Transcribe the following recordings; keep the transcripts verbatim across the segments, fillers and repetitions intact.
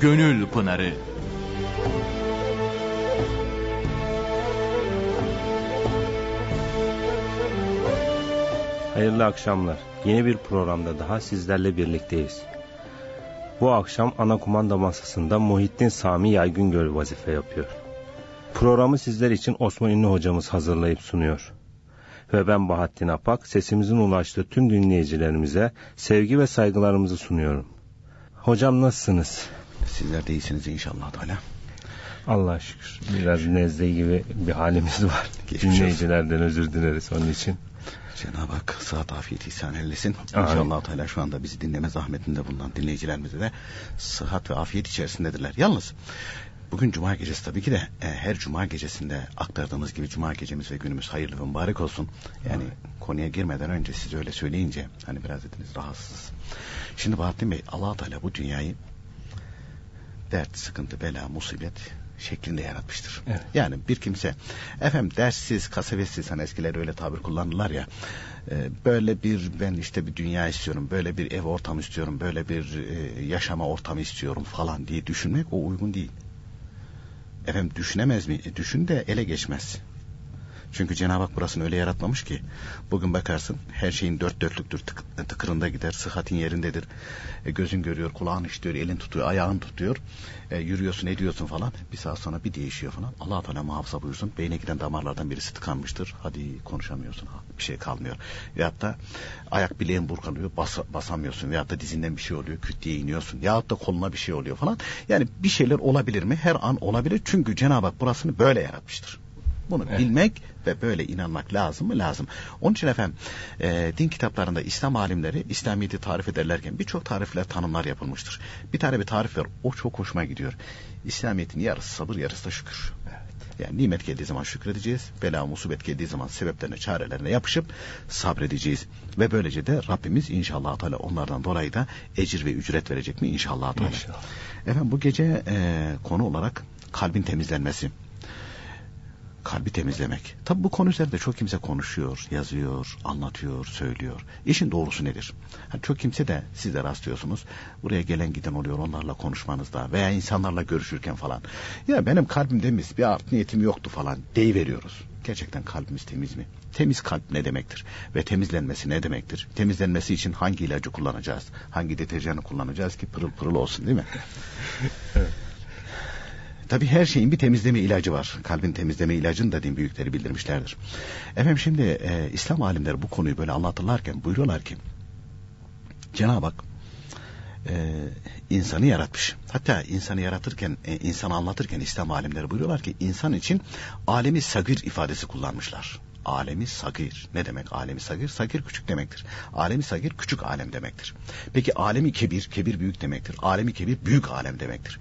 Gönül Pınarı. Hayırlı akşamlar. Yeni bir programda daha sizlerle birlikteyiz. Bu akşam ana kumanda masasında Muhittin Sami Yaygıngöl vazife yapıyor. Programı sizler için Osman Ünlü hocamız hazırlayıp sunuyor. Ve ben Bahattin Apak, sesimizin ulaştığı tüm dinleyicilerimize sevgi ve saygılarımızı sunuyorum. Hocam nasılsınız? Sizler de iyisiniz inşallah Teala. Allah'a şükür. Biraz nezle gibi bir halimiz var. Geçmiş dinleyicilerden olsun. Özür dileriz onun için. Cenab-ı Hak sıhhat afiyet ihsan eylesin. İnşallah Teala şu anda bizi dinleme zahmetinde bulunan dinleyicilerimize de sıhhat ve afiyet içerisindedirler. Yalnız bugün cuma gecesi tabii ki de e, her cuma gecesinde aktardığımız gibi cuma gecemiz ve günümüz hayırlı ve mübarek olsun. Yani evet. Konuya girmeden önce siz öyle söyleyince hani biraz dediniz rahatsız. Şimdi Bahattin Bey, Allah Teala bu dünyayı dert, sıkıntı, bela, musibet şeklinde yaratmıştır. Evet. Yani bir kimse efendim derssiz, kasvetsiz, hani eskileri öyle tabir kullanırlar ya, e, böyle bir ben işte bir dünya istiyorum, böyle bir ev ortamı istiyorum, böyle bir e, yaşama ortamı istiyorum falan diye düşünmek o uygun değil. Efendim düşünemez mi? E, düşün de ele geçmez. Çünkü Cenab-ı Hak burasını öyle yaratmamış ki. Bugün bakarsın her şeyin dört dörtlüktür, tık, tıkırında gider, sıhhatin yerindedir. E, gözün görüyor, kulağın işitiyor, elin tutuyor, ayağın tutuyor. E, yürüyorsun, ediyorsun falan. Bir saat sonra bir değişiyor falan. Allah Teala muhafaza buyursun. Beyne giden damarlardan birisi tıkanmıştır. Hadi konuşamıyorsun. Bir şey kalmıyor. Veyahut da ayak bileğin burkanıyor, bas, basamıyorsun. Veyahut da dizinden bir şey oluyor, küt diye iniyorsun. Yahut da koluna bir şey oluyor falan. Yani bir şeyler olabilir mi? Her an olabilir. Çünkü Cenab-ı Hak burasını böyle yaratmıştır. Bunu evet. Bilmek ve böyle inanmak lazım mı? Lazım. Onun için efendim e, din kitaplarında İslam alimleri İslamiyet'i tarif ederlerken birçok tarifler, tanımlar yapılmıştır. Bir tane bir tarif var. O çok hoşuma gidiyor. İslamiyet'in yarısı sabır, yarısı da şükür. Evet. Yani nimet geldiği zaman şükredeceğiz. Bela, musibet geldiği zaman sebeplerine, çarelerine yapışıp sabredeceğiz. Ve böylece de Rabbimiz inşallah Teala onlardan dolayı da ecir ve ücret verecek mi? İnşallah Teala. İnşallah. Efendim bu gece e, konu olarak kalbin temizlenmesi. Kalbi temizlemek. Tabi bu konu üzerinde çok kimse konuşuyor, yazıyor, anlatıyor, söylüyor. İşin doğrusu nedir? Yani çok kimse de siz de rastlıyorsunuz. Buraya gelen giden oluyor onlarla konuşmanızda veya insanlarla görüşürken falan. Ya benim kalbim temiz, bir art niyetim yoktu falan deyiveriyoruz. Gerçekten kalbimiz temiz mi? Temiz kalp ne demektir? Ve temizlenmesi ne demektir? Temizlenmesi için hangi ilacı kullanacağız? Hangi deterjanı kullanacağız ki pırıl pırıl olsun, değil mi? Evet. Tabii her şeyin bir temizleme ilacı var. Kalbin temizleme ilacını da din büyükleri bildirmişlerdir. Efendim şimdi e, İslam alimleri bu konuyu böyle anlatırlarken buyuruyorlar ki Cenab-ı Hak e, insanı yaratmış. Hatta insanı yaratırken, e, insanı anlatırken İslam alimleri buyuruyorlar ki insan için alemi sagir ifadesi kullanmışlar. Alemi sagir. Ne demek alemi sagir? Sagir küçük demektir. Alemi sagir küçük alem demektir. Peki alemi kebir, kebir büyük demektir. Alemi kebir büyük alem demektir.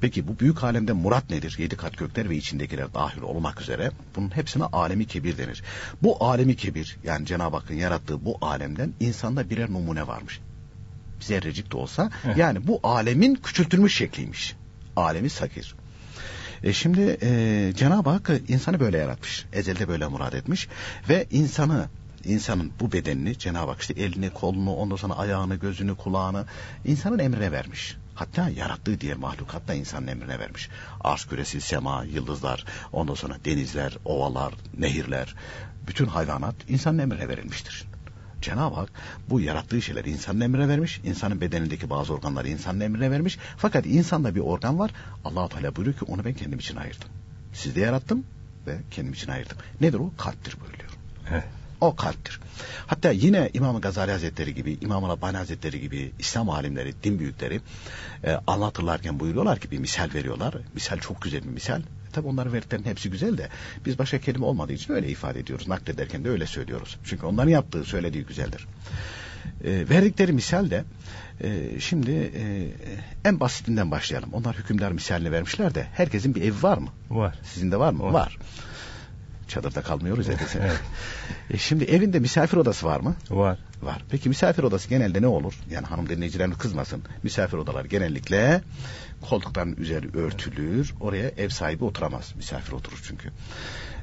Peki bu büyük alemde murat nedir? Yedi kat gökler ve içindekiler dahil olmak üzere bunun hepsine alemi kebir denir. Bu alemi kebir, yani Cenab-ı Hakk'ın yarattığı bu alemden insanda birer numune varmış. Zerrecik de olsa yani bu alemin küçültülmüş şekliymiş. Alemi sagir. E şimdi e, Cenab-ı Hak insanı böyle yaratmış. Ezelde böyle murad etmiş. Ve insanı, insanın bu bedenini Cenab-ı Hak işte elini, kolunu, ondan sonra ayağını, gözünü, kulağını insanın emrine vermiş. Hatta yarattığı diğer mahlukat da insanın emrine vermiş. Arş küresi, sema, yıldızlar, ondan sonra denizler, ovalar, nehirler, bütün hayvanat insanın emrine verilmiştir. Cenab-ı Hak bu yarattığı şeyleri insanın emrine vermiş. İnsanın bedenindeki bazı organları insanın emrine vermiş. Fakat insanda bir organ var. Allah-u Teala buyuruyor ki onu ben kendim için ayırdım. Sizi de yarattım ve kendim için ayırdım. Nedir o? Kalptir buyuruyor. Evet. O kalptir. Hatta yine İmam-ı Gazali Hazretleri gibi, İmam-ı Rabbani Hazretleri gibi İslam alimleri, din büyükleri e, anlatırlarken buyuruyorlar ki bir misal veriyorlar. Misal çok güzel bir misal. Tabi onların verdiklerinin hepsi güzel de biz başka kelime olmadığı için öyle ifade ediyoruz. Naklederken de öyle söylüyoruz. Çünkü onların yaptığı, söylediği güzeldir. E, verdikleri misal de e, şimdi e, en basitinden başlayalım. Onlar hükümdar misalini vermişler de herkesin bir evi var mı? Var. Sizin de var mı? Var. Var. Çadırda kalmıyoruz zaten. Evet. E şimdi evinde misafir odası var mı? Var. Var. Peki misafir odası genelde ne olur? Yani hanım dinleyicilerimiz kızmasın. Misafir odaları genellikle koltukların üzeri örtülür. Oraya ev sahibi oturamaz. Misafir oturur çünkü.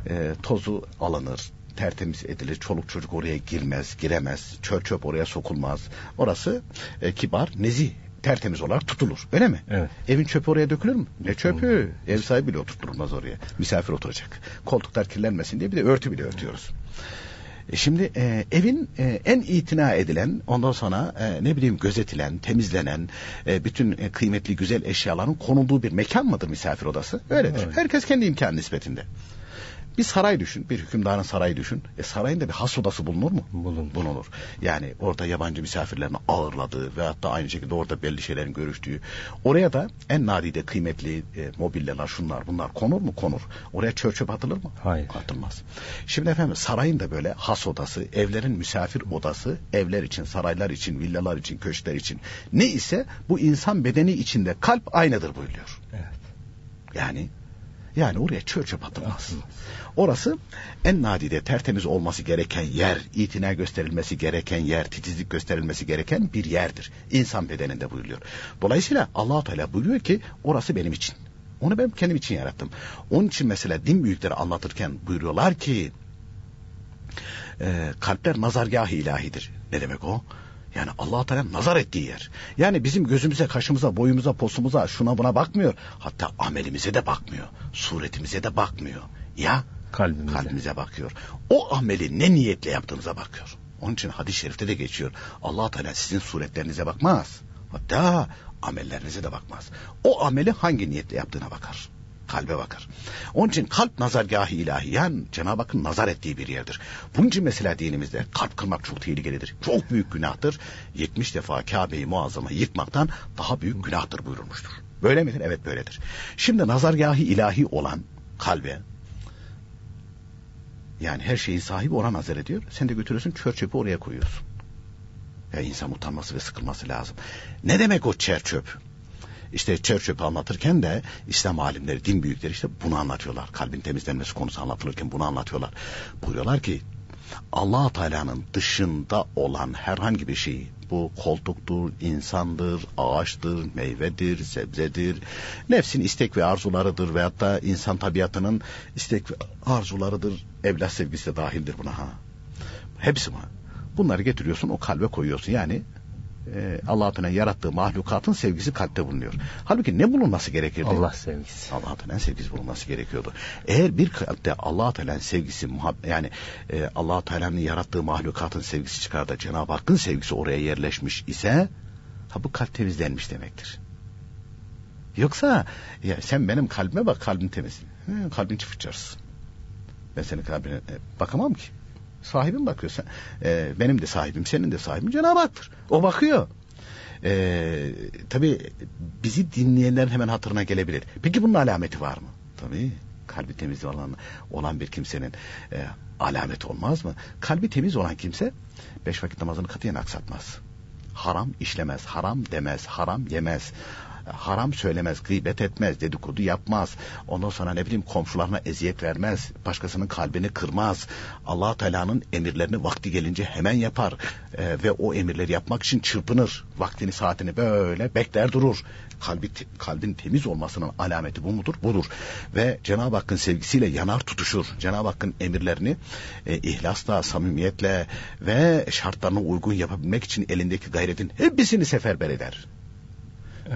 E, tozu alınır. Tertemiz edilir. Çoluk çocuk oraya girmez, giremez. Çöp çöp oraya sokulmaz. Orası e, kibar, nezih tertemiz olarak tutulur. Öyle mi? Evet. Evin çöpü oraya dökülür mü? Ne çöpü? Ev sahibi bile oturtulmaz oraya. Misafir oturacak. Koltuklar kirlenmesin diye bir de örtü bile örtüyoruz. Şimdi e, evin e, en itina edilen, ondan sonra e, ne bileyim gözetilen, temizlenen, e, bütün e, kıymetli güzel eşyaların konulduğu bir mekan mıdır misafir odası? Öyledir. Evet. Herkes kendi imkanı nispetinde. Bir saray düşün, bir hükümdarın sarayı düşün. E, sarayında bir has odası bulunur mu? Bulunur. Bulunur. Yani orada yabancı misafirlerini ağırladığı veyahut da aynı şekilde orada belli şeylerin görüştüğü. Oraya da en nadide kıymetli e, mobilyalar, şunlar bunlar konur mu? Konur. Oraya çöp çöp atılır mı? Hayır. Atılmaz. Şimdi efendim sarayın da böyle has odası, evlerin misafir odası, evler için, saraylar için, villalar için, köşkler için. Ne ise bu insan bedeni içinde kalp aynıdır buyuruyor. Evet. Yani... Yani oraya çöp çöp atılmaz. Orası en nadide tertemiz olması gereken yer, itina gösterilmesi gereken yer, titizlik gösterilmesi gereken bir yerdir. İnsan bedeninde buyuruyor. Dolayısıyla Allah-u Teala buyuruyor ki orası benim için. Onu ben kendim için yarattım. Onun için mesela din büyükleri anlatırken buyuruyorlar ki e, kalpler nazargâh-ı ilahidir. Ne demek o? Yani Allah-u Teala nazar ettiği yer. Yani bizim gözümüze, kaşımıza, boyumuza, posumuza, şuna buna bakmıyor. Hatta amelimize de bakmıyor. Suretimize de bakmıyor. Ya kalbimize, kalbimize bakıyor. O ameli ne niyetle yaptığımıza bakıyor. Onun için hadis-i şerifte de geçiyor. Allah-u Teala sizin suretlerinize bakmaz. Hatta amellerinize de bakmaz. O ameli hangi niyetle yaptığına bakar. Kalbe bakar. Onun için kalp nazargâh-ı ilahi, yani Cenab-ı Hakk'ın nazar ettiği bir yerdir. Bunun için mesela dinimizde kalp kırmak çok tehlikelidir. Çok büyük günahtır. yetmiş defa Kabe-i Muazzama'yı yıkmaktan daha büyük günahtır buyurulmuştur. Böyle midir? Evet böyledir. Şimdi nazargâh-ı ilahi olan kalbe, yani her şeyin sahibi ona nazar ediyor. Sen de götürüyorsun, çöp çöpü oraya koyuyorsun. Ya insan utanması ve sıkılması lazım. Ne demek o çer çöp? İşte çöp çöpü anlatırken de İslam alimleri, din büyükleri işte bunu anlatıyorlar. Kalbin temizlenmesi konusu anlatılırken bunu anlatıyorlar. Buyuruyorlar ki Allah Teala'nın dışında olan herhangi bir şeyi, bu koltuktur, insandır, ağaçtır, meyvedir, sebzedir, nefsin istek ve arzularıdır veyahut da insan tabiatının istek ve arzularıdır, evlat sevgisi de dahildir buna ha. Hepsi var. Bunları getiriyorsun, o kalbe koyuyorsun. Yani Allah-u Teala'nın yarattığı mahlukatın sevgisi kalpte bulunuyor. Halbuki ne bulunması gerekirdi? Allah sevgisi. Allah-u Teala'nın sevgisi bulunması gerekiyordu. Eğer bir kalpte Allah-u Teala'nın sevgisi, yani Allah-u Teala'nın yarattığı mahlukatın sevgisi çıkar da Cenab-ı Hakk'ın sevgisi oraya yerleşmiş ise, ha bu kalp temizlenmiş demektir. Yoksa ya sen benim kalbime bak, kalbim temiz. Hı, kalbin çıfıçarsın. Ben senin kalbine e, bakamam ki. Sahibim bakıyor. Sen, e, benim de sahibim, senin de sahibim Cenab-ı Hak'tır. O bakıyor. E, tabii bizi dinleyenlerin hemen hatırına gelebilir. Peki bunun alameti var mı? Tabii. Kalbi temiz olan, olan bir kimsenin e, alameti olmaz mı? Kalbi temiz olan kimse beş vakit namazını katiyen aksatmaz. Haram işlemez, haram demez, haram yemez, haram söylemez, gıybet etmez, dedikodu yapmaz. Ondan sonra ne bileyim komşularına eziyet vermez, başkasının kalbini kırmaz. Allah Teala'nın emirlerini vakti gelince hemen yapar ee, ve o emirleri yapmak için çırpınır. Vaktini, saatini böyle bekler durur. Kalbi, kalbin temiz olmasının alameti bu mudur? Budur. Ve Cenab-ı Hakk'ın sevgisiyle yanar tutuşur. Cenab-ı Hakk'ın emirlerini e, ihlasla, samimiyetle ve şartlarına uygun yapabilmek için elindeki gayretin hepsini seferber eder.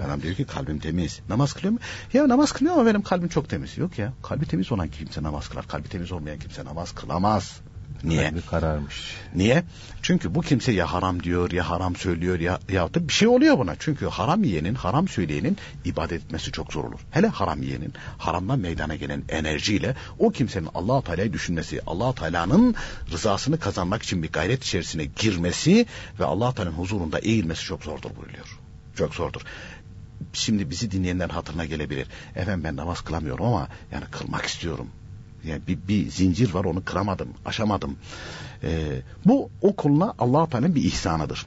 Adam diyor ki kalbim temiz. Namaz kılıyor mu? Ya namaz kılıyor ama benim kalbim çok temiz. Yok ya. Kalbi temiz olan kimse namaz kılar. Kalbi temiz olmayan kimse namaz kılamaz. Niye? Kalbi kararmış. Niye? Çünkü bu kimse ya haram diyor, ya haram söylüyor, ya ya da bir şey oluyor buna. Çünkü haram yiyenin, haram söyleyenin ibadet etmesi çok zor olur. Hele haram yiyenin, haramdan meydana gelen enerjiyle o kimsenin Allah-u Teala'yı düşünmesi, Allah-u Teala'nın rızasını kazanmak için bir gayret içerisine girmesi ve Allah-u Teala'nın huzurunda eğilmesi çok zordur buyuruyor. Çok zordur. Şimdi bizi dinleyenlerin hatırına gelebilir. Efendim ben namaz kılamıyorum ama yani kılmak istiyorum. Yani bir, bir zincir var, onu kıramadım, aşamadım. Ee, bu o kuluna Allah-u Teala'nın bir ihsanıdır.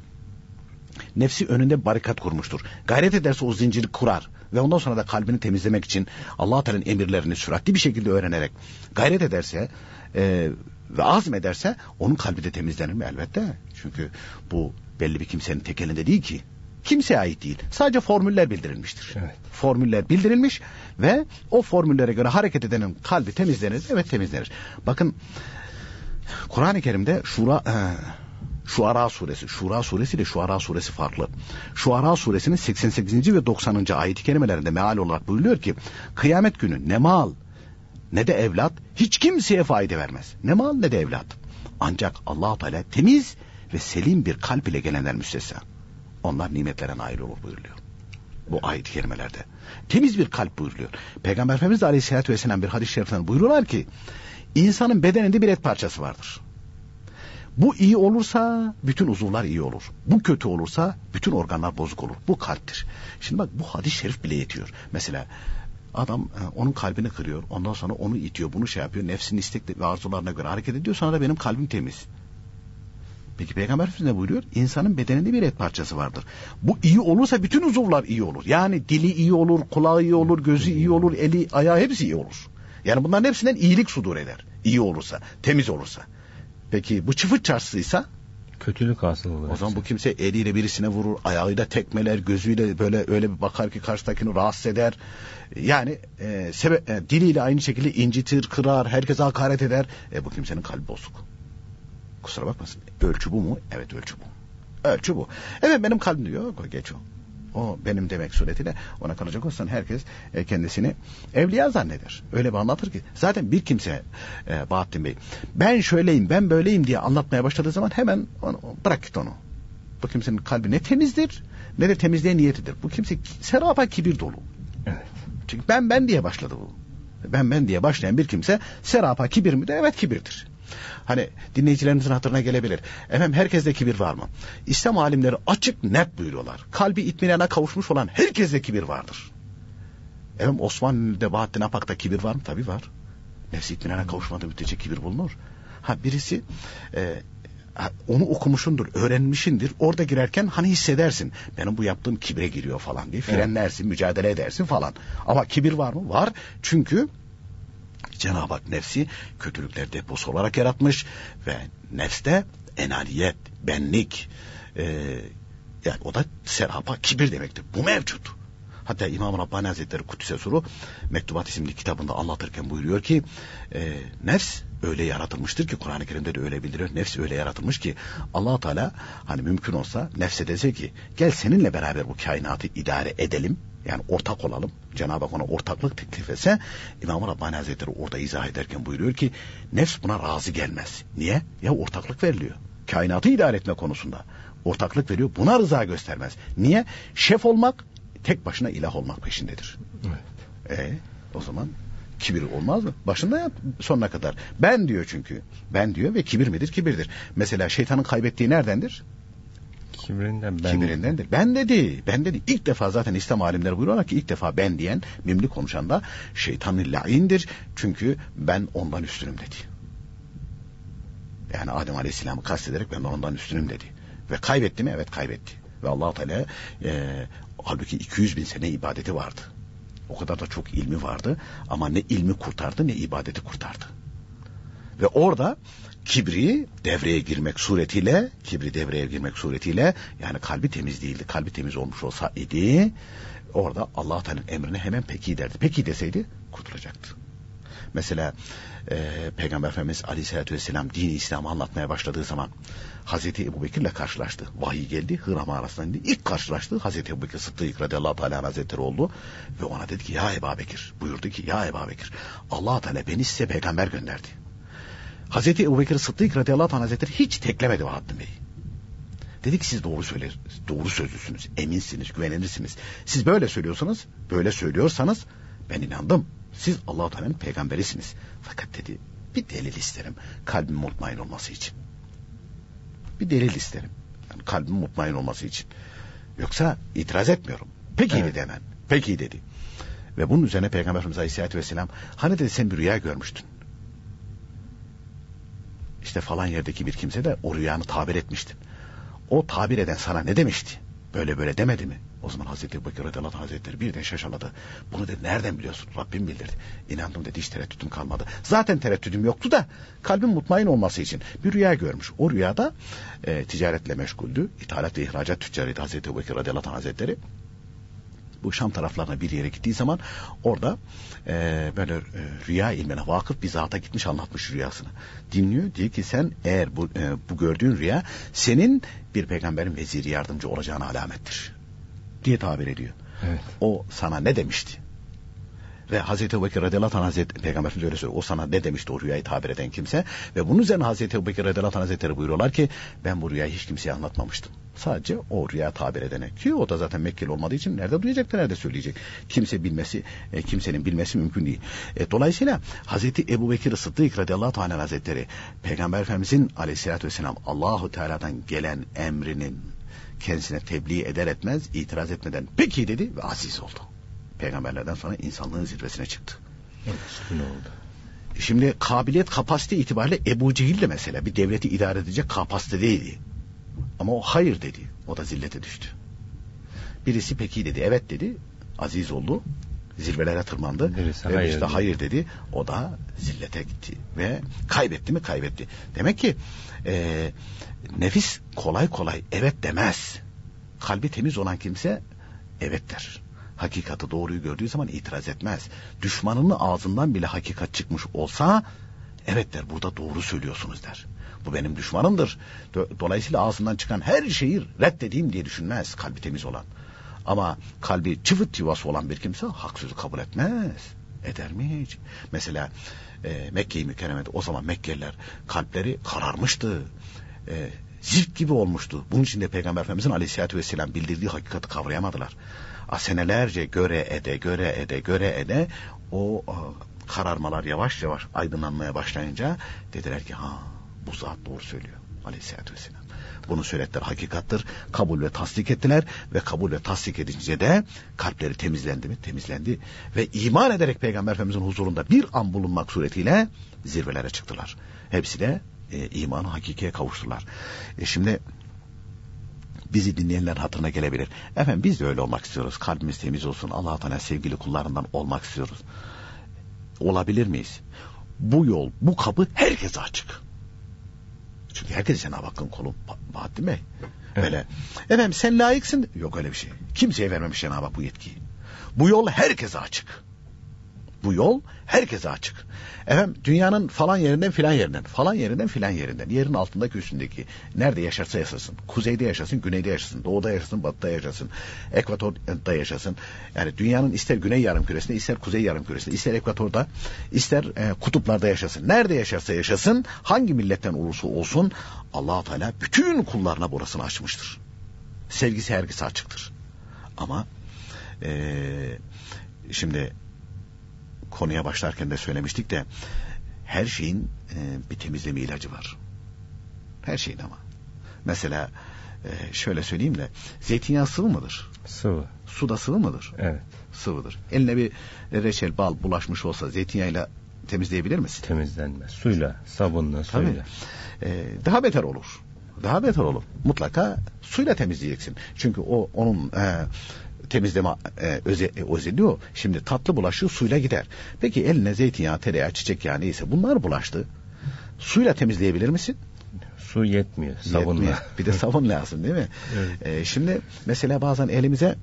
Nefsi önünde barikat kurmuştur. Gayret ederse o zinciri kurar ve ondan sonra da kalbini temizlemek için Allah-u Teala'nın emirlerini süratli bir şekilde öğrenerek gayret ederse e, ve azmederse onun kalbi de temizlenir mi? Elbette. Çünkü bu belli bir kimsenin tek elinde değil ki. Kimseye ait değil. Sadece formüller bildirilmiştir. Evet. Formüller bildirilmiş ve o formüllere göre hareket edenin kalbi temizlenir. Evet temizlenir. Bakın Kur'an-ı Kerim'de Şura, e, Şuara Suresi. Şura Suresi ile Şuara Suresi farklı. Şuara Suresinin seksen sekizinci ve doksanıncı ayet-i kerimelerinde meal olarak buyuruyor ki kıyamet günü ne mal ne de evlat hiç kimseye fayda vermez. Ne mal ne de evlat. Ancak Allah-u Teala temiz ve selim bir kalp ile gelenler müstesna. Onlar nimetlere nail olur buyuruluyor. Bu ayet-i kerimelerde. Temiz bir kalp buyuruluyor. Peygamber Efendimiz Aleyhisselatü Vesselam bir hadis-i şerifinden buyuruyorlar ki insanın bedeninde bir et parçası vardır. Bu iyi olursa bütün uzuvlar iyi olur. Bu kötü olursa bütün organlar bozuk olur. Bu kalptir. Şimdi bak bu hadis-i şerif bile yetiyor. Mesela adam onun kalbini kırıyor. Ondan sonra onu itiyor, bunu şey yapıyor. Nefsinin istek ve arzularına göre hareket ediyor. Sonra da benim kalbim temiz. Peki Peygamber Efendimiz ne buyuruyor? İnsanın bedeninde bir et parçası vardır. Bu iyi olursa bütün uzuvlar iyi olur. Yani dili iyi olur, kulağı iyi olur, gözü iyi olur, eli, ayağı hepsi iyi olur. Yani bunların hepsinden iyilik sudur eder. İyi olursa, temiz olursa. Peki bu çıfıt çarşısıysa? Kötülük hasıl olur. O zaman bu kimse eliyle birisine vurur, ayağıyla tekmeler, gözüyle böyle öyle bir bakar ki karşıdakini rahatsız eder. Yani e, sebe e, diliyle aynı şekilde incitir, kırar, herkese hakaret eder. E, bu kimsenin kalbi bozuk. Kusura bakmasın. Ölçü bu mu? Evet ölçü bu. Ölçü bu. Evet benim kalbim diyor. Yok, geç o. O benim demek suretiyle ona kalacak olsan herkes e, kendisini evliya zanneder. Öyle bir anlatır ki. Zaten bir kimse e, Bahattin Bey ben şöyleyim ben böyleyim diye anlatmaya başladığı zaman hemen onu, bırak git onu. Bu kimsenin kalbi ne temizdir ne de temizliğe niyetidir. Bu kimse serapa kibir dolu. Evet. Çünkü ben ben diye başladı bu. Ben ben diye başlayan bir kimse serapa kibir mi de evet kibirdir. Hani dinleyicilerimizin hatırına gelebilir. Efendim herkeste kibir var mı? İslam alimleri açık net buyuruyorlar. Kalbi itminana kavuşmuş olan herkeste kibir vardır. Efendim Osman Ünlü'de, Bahattin Apak'ta kibir var mı? Tabii var. Nefsi itminana kavuşmadığı müddetçe kibir bulunur. Ha birisi e, onu okumuşundur, öğrenmişindir. Orada girerken hani hissedersin. Benim bu yaptığım kibre giriyor falan diye. Frenlersin, evet. Mücadele edersin falan. Ama kibir var mı? Var. Çünkü Cenab-ı Hak nefsi kötülükler deposu olarak yaratmış ve nefste enaniyet, benlik, e, yani o da serapa, kibir demektir. Bu mevcut. Hatta İmam-ı Rabbani Hazretleri Kudüs'e suru Mektubat isimli kitabında anlatırken buyuruyor ki e, nefs öyle yaratılmıştır ki Kur'an-ı Kerim'de de öyle bildiriyor. Nefs öyle yaratılmış ki Allah-u Teala hani mümkün olsa nefse dese ki gel seninle beraber bu kainatı idare edelim. Yani ortak olalım. Cenab-ı Hak ona ortaklık teklif etse İmam-ı Rabbani Hazretleri orada izah ederken buyuruyor ki nefs buna razı gelmez. Niye? Ya ortaklık veriliyor. Kainatı idare etme konusunda. Ortaklık veriyor. Buna rıza göstermez. Niye? Şef olmak tek başına ilah olmak peşindedir. Evet. E, o zaman kibir olmaz mı? Başında yap sonuna kadar. Ben diyor çünkü. Ben diyor ve kibir midir? Kibirdir. Mesela şeytanın kaybettiği neredendir? Kibirinden, ben Kibirinden ben dedi. Ben dedi. İlk defa zaten İslam alimleri buyuruyorlar ki ilk defa ben diyen, mimli konuşan da şeytanın laindir. Çünkü ben ondan üstünüm dedi. Yani Adem Aleyhisselam'ı kastederek ben ondan üstünüm dedi. Ve kaybetti mi? Evet kaybetti. Ve Allah-u Teala e, halbuki iki yüz bin sene ibadeti vardı. O kadar da çok ilmi vardı. Ama ne ilmi kurtardı ne ibadeti kurtardı. Ve orada kibri devreye girmek suretiyle, kibri devreye girmek suretiyle yani kalbi temiz değildi. Kalbi temiz olmuş olsa idi orada Allah-u Teala'nın emrine hemen peki derdi. Peki deseydi kurtulacaktı. Mesela e, Peygamber Efendimiz Aleyhisselatü Vesselam dini İslam'ı anlatmaya başladığı zaman Hazreti Ebu Bekir'le karşılaştı. Vahiy geldi, Hira mağarasına indi. İlk karşılaştı Hazreti Ebu Bekir Sıddık radıyallahu teala hazretleri oldu ve ona dedi ki ya Ebu Bekir, buyurdu ki ya Ebu Bekir Allah-u Teala beni size peygamber gönderdi. Hazreti Ebu Bekir Sıddık radıyallahu anh hazretleri hiç teklemedi Bahattin Bey. Dedi ki siz doğru söyler, doğru sözlüsünüz, eminsiniz, güvenilirsiniz. Siz böyle söylüyorsanız, böyle söylüyorsanız ben inandım. Siz Allah-u Teala'nın peygamberisiniz. Fakat dedi bir delil isterim kalbim mutmain olması için. Bir delil isterim. Yani kalbim mutmain olması için. Yoksa itiraz etmiyorum. Peki evet. Dedi hemen. Peki dedi. Ve bunun üzerine Peygamber Efendimiz Aleyhisselatü Vesselam hani dedi sen bir rüya görmüştün. İşte falan yerdeki bir kimse de o rüyanı tabir etmişti. O tabir eden sana ne demişti? Böyle böyle demedi mi? O zaman Hazreti Ebu Bekir radıyallahu anh hazretleri birden şaşaladı. Bunu dedi nereden biliyorsun? Rabbim bildirdi. İnandım dedi hiç tereddütüm kalmadı. Zaten tereddütüm yoktu da kalbim mutmain olması için bir rüya görmüş. O rüyada e, ticaretle meşguldü. İthalat ve ihracat tüccarıydı Hazreti Ebu Bekir radıyallahu anh hazretleri. bu Şam taraflarına bir yere gittiği zaman orada e, böyle e, rüya ilmine vakıf bir zata gitmiş, anlatmış rüyasını. Dinliyor, diyor ki sen eğer bu, e, bu gördüğün rüya senin bir peygamberin veziri yardımcı olacağına alamettir diye tabir ediyor. Evet. O sana ne demişti? Ve Hazreti Ebu Bekir radıyallahu anh Hazretleri, Peygamber Efendimiz öyle söylüyor. O sana ne demişti o rüyayı tabir eden kimse? Ve bunun üzerine Hazreti Ebu Bekir radıyallahu anh Hazretleri buyuruyorlar ki ben bu rüyayı hiç kimseye anlatmamıştım. Sadece o rüya tabir edene, ki o da zaten Mekkeli olmadığı için nerede duyacaktı, nerede söyleyecek? Kimse bilmesi, e, kimsenin bilmesi mümkün değil. E, dolayısıyla Hazreti Ebu Bekir Sıddık radıyallahu anh Hazretleri Peygamber Efendimizin aleyhissalatü vesselam Allahu Teala'dan gelen emrinin kendisine tebliğ eder etmez itiraz etmeden peki dedi ve aziz oldu. Peygamberlerden sonra insanlığın zirvesine çıktı. Evet, oldu. Şimdi kabiliyet, kapasite itibariyle Ebu Cehil de mesela bir devleti idare edecek kapasitedeydi. Ama o hayır dedi. O da zillete düştü. Birisi peki dedi, evet dedi. Aziz oldu. Zirvelere tırmandı. Birisi ve hayır, işte dedi. hayır dedi. O da zillete gitti. Ve kaybetti mi? Kaybetti. Demek ki e, nefis kolay kolay evet demez. Kalbi temiz olan kimse evet der. Hakikati, doğruyu gördüğü zaman itiraz etmez. Düşmanının ağzından bile hakikat çıkmış olsa evet der, burada doğru söylüyorsunuz der. Bu benim düşmanımdır. Dolayısıyla ağzından çıkan her şeyi reddedeyim diye düşünmez kalbi temiz olan. Ama kalbi çıvıt yuvası olan bir kimse hak sözü kabul etmez. Eder mi hiç? Mesela e, Mekke-i Mükerreme'de o zaman Mekkeliler kalpleri kararmıştı. E, zirk gibi olmuştu. Bunun için de Peygamber Efendimiz'in aleyhissalatü vesselam bildirdiği hakikati kavrayamadılar. Senelerce göre ede, göre ede, göre ede o kararmalar yavaş yavaş aydınlanmaya başlayınca dediler ki ha, bu zat doğru söylüyor aleyhissalatü vesselam. Bunu söylettiler, hakikattır. Kabul ve tasdik ettiler ve kabul ve tasdik edince de kalpleri temizlendi mi? Temizlendi. Ve iman ederek Peygamber Efendimiz'in huzurunda bir an bulunmak suretiyle zirvelere çıktılar. Hepsi de e, imanı hakikiye kavuştular. E şimdi... Bizi dinleyenler hatırına gelebilir. Efendim biz de öyle olmak istiyoruz. Kalbimiz temiz olsun. Allah Teala sevgili kullarından olmak istiyoruz. Olabilir miyiz? Bu yol, bu kapı herkese açık. Çünkü herkes Cenab-ı Hakk'ın kolu. Bahattin Bey. Evet. Böyle. Efendim sen layıksın. Yok öyle bir şey. Kimseye vermemiş Cenab-ı Hak bu yetkiyi. Bu yol herkese açık. Bu yol herkese açık. Efendim dünyanın falan yerinden filan yerinden, falan yerinden filan yerinden, yerin altındaki üstündeki, nerede yaşarsa yaşasın, kuzeyde yaşasın, güneyde yaşasın, doğuda yaşasın, batıda yaşasın, ekvatorda yaşasın. Yani dünyanın ister güney yarımküresinde, ister kuzey yarımküresinde, ister ekvatorda, ister e, kutuplarda yaşasın. Nerede yaşarsa yaşasın, hangi milletten olursa olsun Allah-u Teala bütün kullarına burasını açmıştır. Sevgisi herkese açıktır. Ama e, şimdi konuya başlarken de söylemiştik de her şeyin e, bir temizleme ilacı var. Her şeyin ama. Mesela e, şöyle söyleyeyim de zeytinyağı sıvı mıdır? Sıvı. Su da sıvı mıdır? Evet. Sıvıdır. Eline bir reçel, bal bulaşmış olsa zeytinyağıyla temizleyebilir misin? Temizlenmez. Suyla, sabunla, suyla. Tabii. E, daha beter olur. Daha beter olur. Mutlaka suyla temizleyeceksin. Çünkü o onun e, temizleme e, öze, e, özelliği o. Şimdi tatlı bulaşığı suyla gider. Peki eline zeytinyağı, tereyağı, çiçek yağı neyse bunlar bulaştı. Suyla temizleyebilir misin? Su yetmiyor. Sabunla. Bir de sabun lazım değil mi? Evet. E, şimdi mesela bazen elimize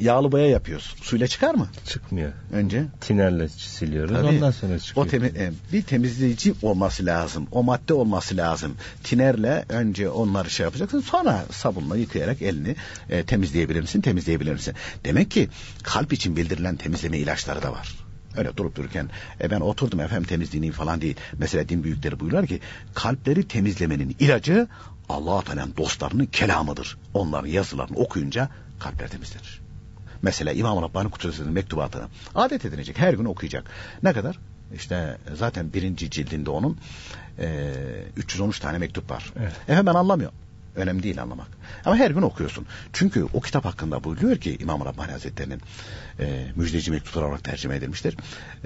yağlı boya yapıyoruz. Suyla çıkar mı? Çıkmıyor. Önce? Tinerle siliyoruz. Tabii, ondan sonra çıkıyor. O temi- e, bir temizleyici olması lazım. O madde olması lazım. Tinerle önce onları şey yapacaksın. Sonra sabunla yıkayarak elini e, temizleyebilir misin? Temizleyebilir misin? Demek ki kalp için bildirilen temizleme ilaçları da var. Öyle durup dururken e, ben oturdum efendim temizliğini falan değil. Mesela din büyükleri buyurlar ki kalpleri temizlemenin ilacı Allah-u Teala'nın dostlarının kelamıdır. Onların yazılarını okuyunca kalpler temizlenir. Mesela İmam-ı Rabbani Kutsu'nun mektubatını adet edinecek. Her gün okuyacak. Ne kadar? İşte zaten birinci cildinde onun e, üç yüz on üç tane mektup var. Evet. Efendim ben anlamıyorum. Önemli değil anlamak. Ama her gün okuyorsun. Çünkü o kitap hakkında buyuruyor ki İmam-ı Rabbani Hazretleri'nin e, müjdeci mektuplar olarak tercüme edilmiştir.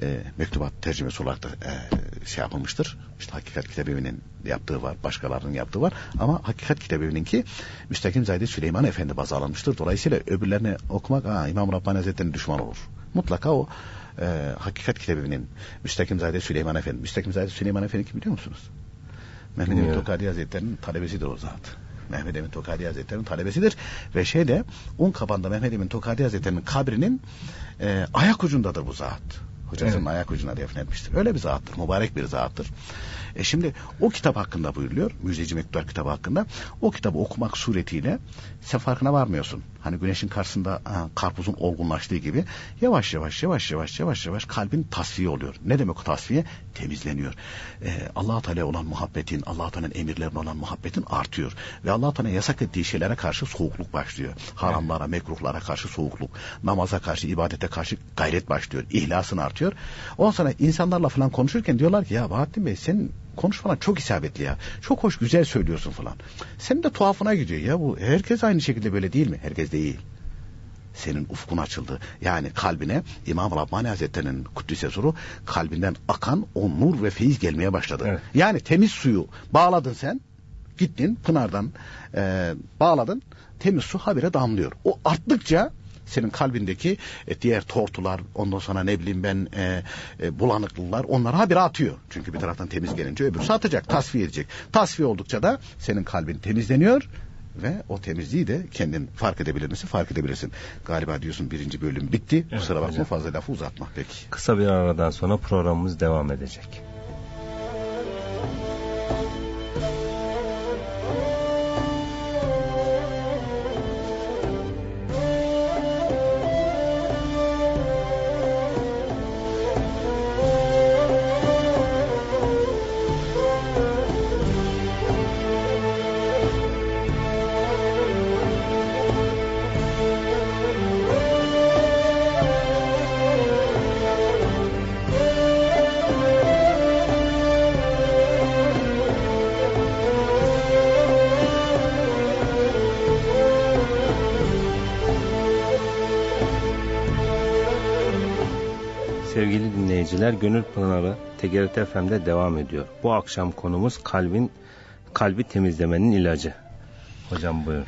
E, mektubat tercümesi olarak da e, şey yapılmıştır. İşte Hakikat Kitabevi'nin yaptığı var. Başkalarının yaptığı var. Ama Hakikat Kitabevi'ninki Müstekimzade Süleyman Efendi baz alınmıştır. Dolayısıyla öbürlerini okumak ha, İmam-ı Rabbani Hazretleri'nin düşman olur. Mutlaka o e, Hakikat Kitabevi'nin Müstekimzade Süleyman Efendi. Müstekimzade Süleyman Efendi kim biliyor musunuz? Mehmet Emin Tokadi Hazretleri'nin talebesidir o zat. Mehmet Emin Tokadi Hazretleri'nin talebesidir. Ve şeyde Unkapan'da Mehmet Emin Tokadi Hazretleri'nin kabrinin e, ayak ucundadır bu zat. Hocasının evet. ayak ucuna defnetmiştir. Öyle bir zattır, mübarek bir zattır. E şimdi o kitap hakkında buyuruluyor, Müjdeci Mektubat kitabı hakkında. O kitabı okumak suretiyle sen farkına varmıyorsun. Hani güneşin karşısında ha, karpuzun olgunlaştığı gibi yavaş yavaş yavaş yavaş yavaş yavaş kalbin tasfiye oluyor. Ne demek o tasfiye? Temizleniyor. E, Allah-u Teala'ya olan muhabbetin, Allah-u Teala'nın emirlerine olan muhabbetin artıyor. Ve Allah-u Teala'ya yasak ettiği şeylere karşı soğukluk başlıyor. Haramlara, mekruhlara karşı soğukluk, namaza karşı, ibadete karşı gayret başlıyor. İhlasın artıyor. Ondan sonra insanlarla falan konuşurken diyorlar ki ya Bahattin Bey sen konuşmana çok isabetli ya. Çok hoş, güzel söylüyorsun falan. Senin de tuhafına gidiyor ya bu. Herkes aynı şekilde böyle değil mi? Herkes değil. Senin ufkun açıldı. Yani kalbine İmam-ı Rabbani Hazretleri'nin Kuddise Suru kalbinden akan o nur ve feyiz gelmeye başladı. Evet. Yani temiz suyu bağladın sen. Gittin pınardan e, bağladın. Temiz su habire damlıyor. O arttıkça senin kalbindeki e, diğer tortular, ondan sonra ne bileyim ben e, e, bulanıklılar, onlara habire atıyor. Çünkü bir taraftan temiz gelince öbürü atacak, tasfiye edecek. Tasfiye oldukça da senin kalbin temizleniyor ve o temizliği de kendin fark edebilir misin? Fark edebilirsin. Galiba diyorsun birinci bölüm bitti. Evet, kusura bakma fazla lafı uzatma peki. Kısa bir aradan sonra programımız devam edecek. Gönül Pınarı T G R T F M'de devam ediyor. Bu akşam konumuz kalbin kalbi temizlemenin ilacı. Hocam buyur.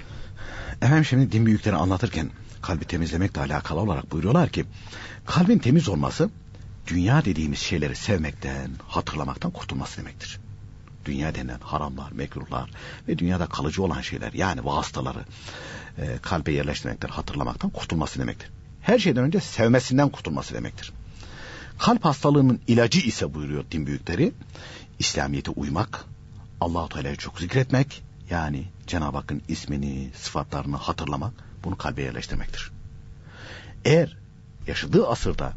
Efendim şimdi din büyükleri anlatırken kalbi temizlemekle alakalı olarak buyuruyorlar ki kalbin temiz olması dünya dediğimiz şeyleri sevmekten, hatırlamaktan kurtulması demektir. Dünya denen haramlar, mekruhlar ve dünyada kalıcı olan şeyler yani vasıtaları e, kalbe yerleştirmekten, hatırlamaktan kurtulması demektir. Her şeyden önce sevmesinden kurtulması demektir. Kalp hastalığının ilacı ise buyuruyor din büyükleri, İslamiyet'e uymak, Allah-u Teala'yı çok zikretmek, yani Cenab-ı Hakk'ın ismini, sıfatlarını hatırlamak, bunu kalbe yerleştirmektir. Eğer yaşadığı asırda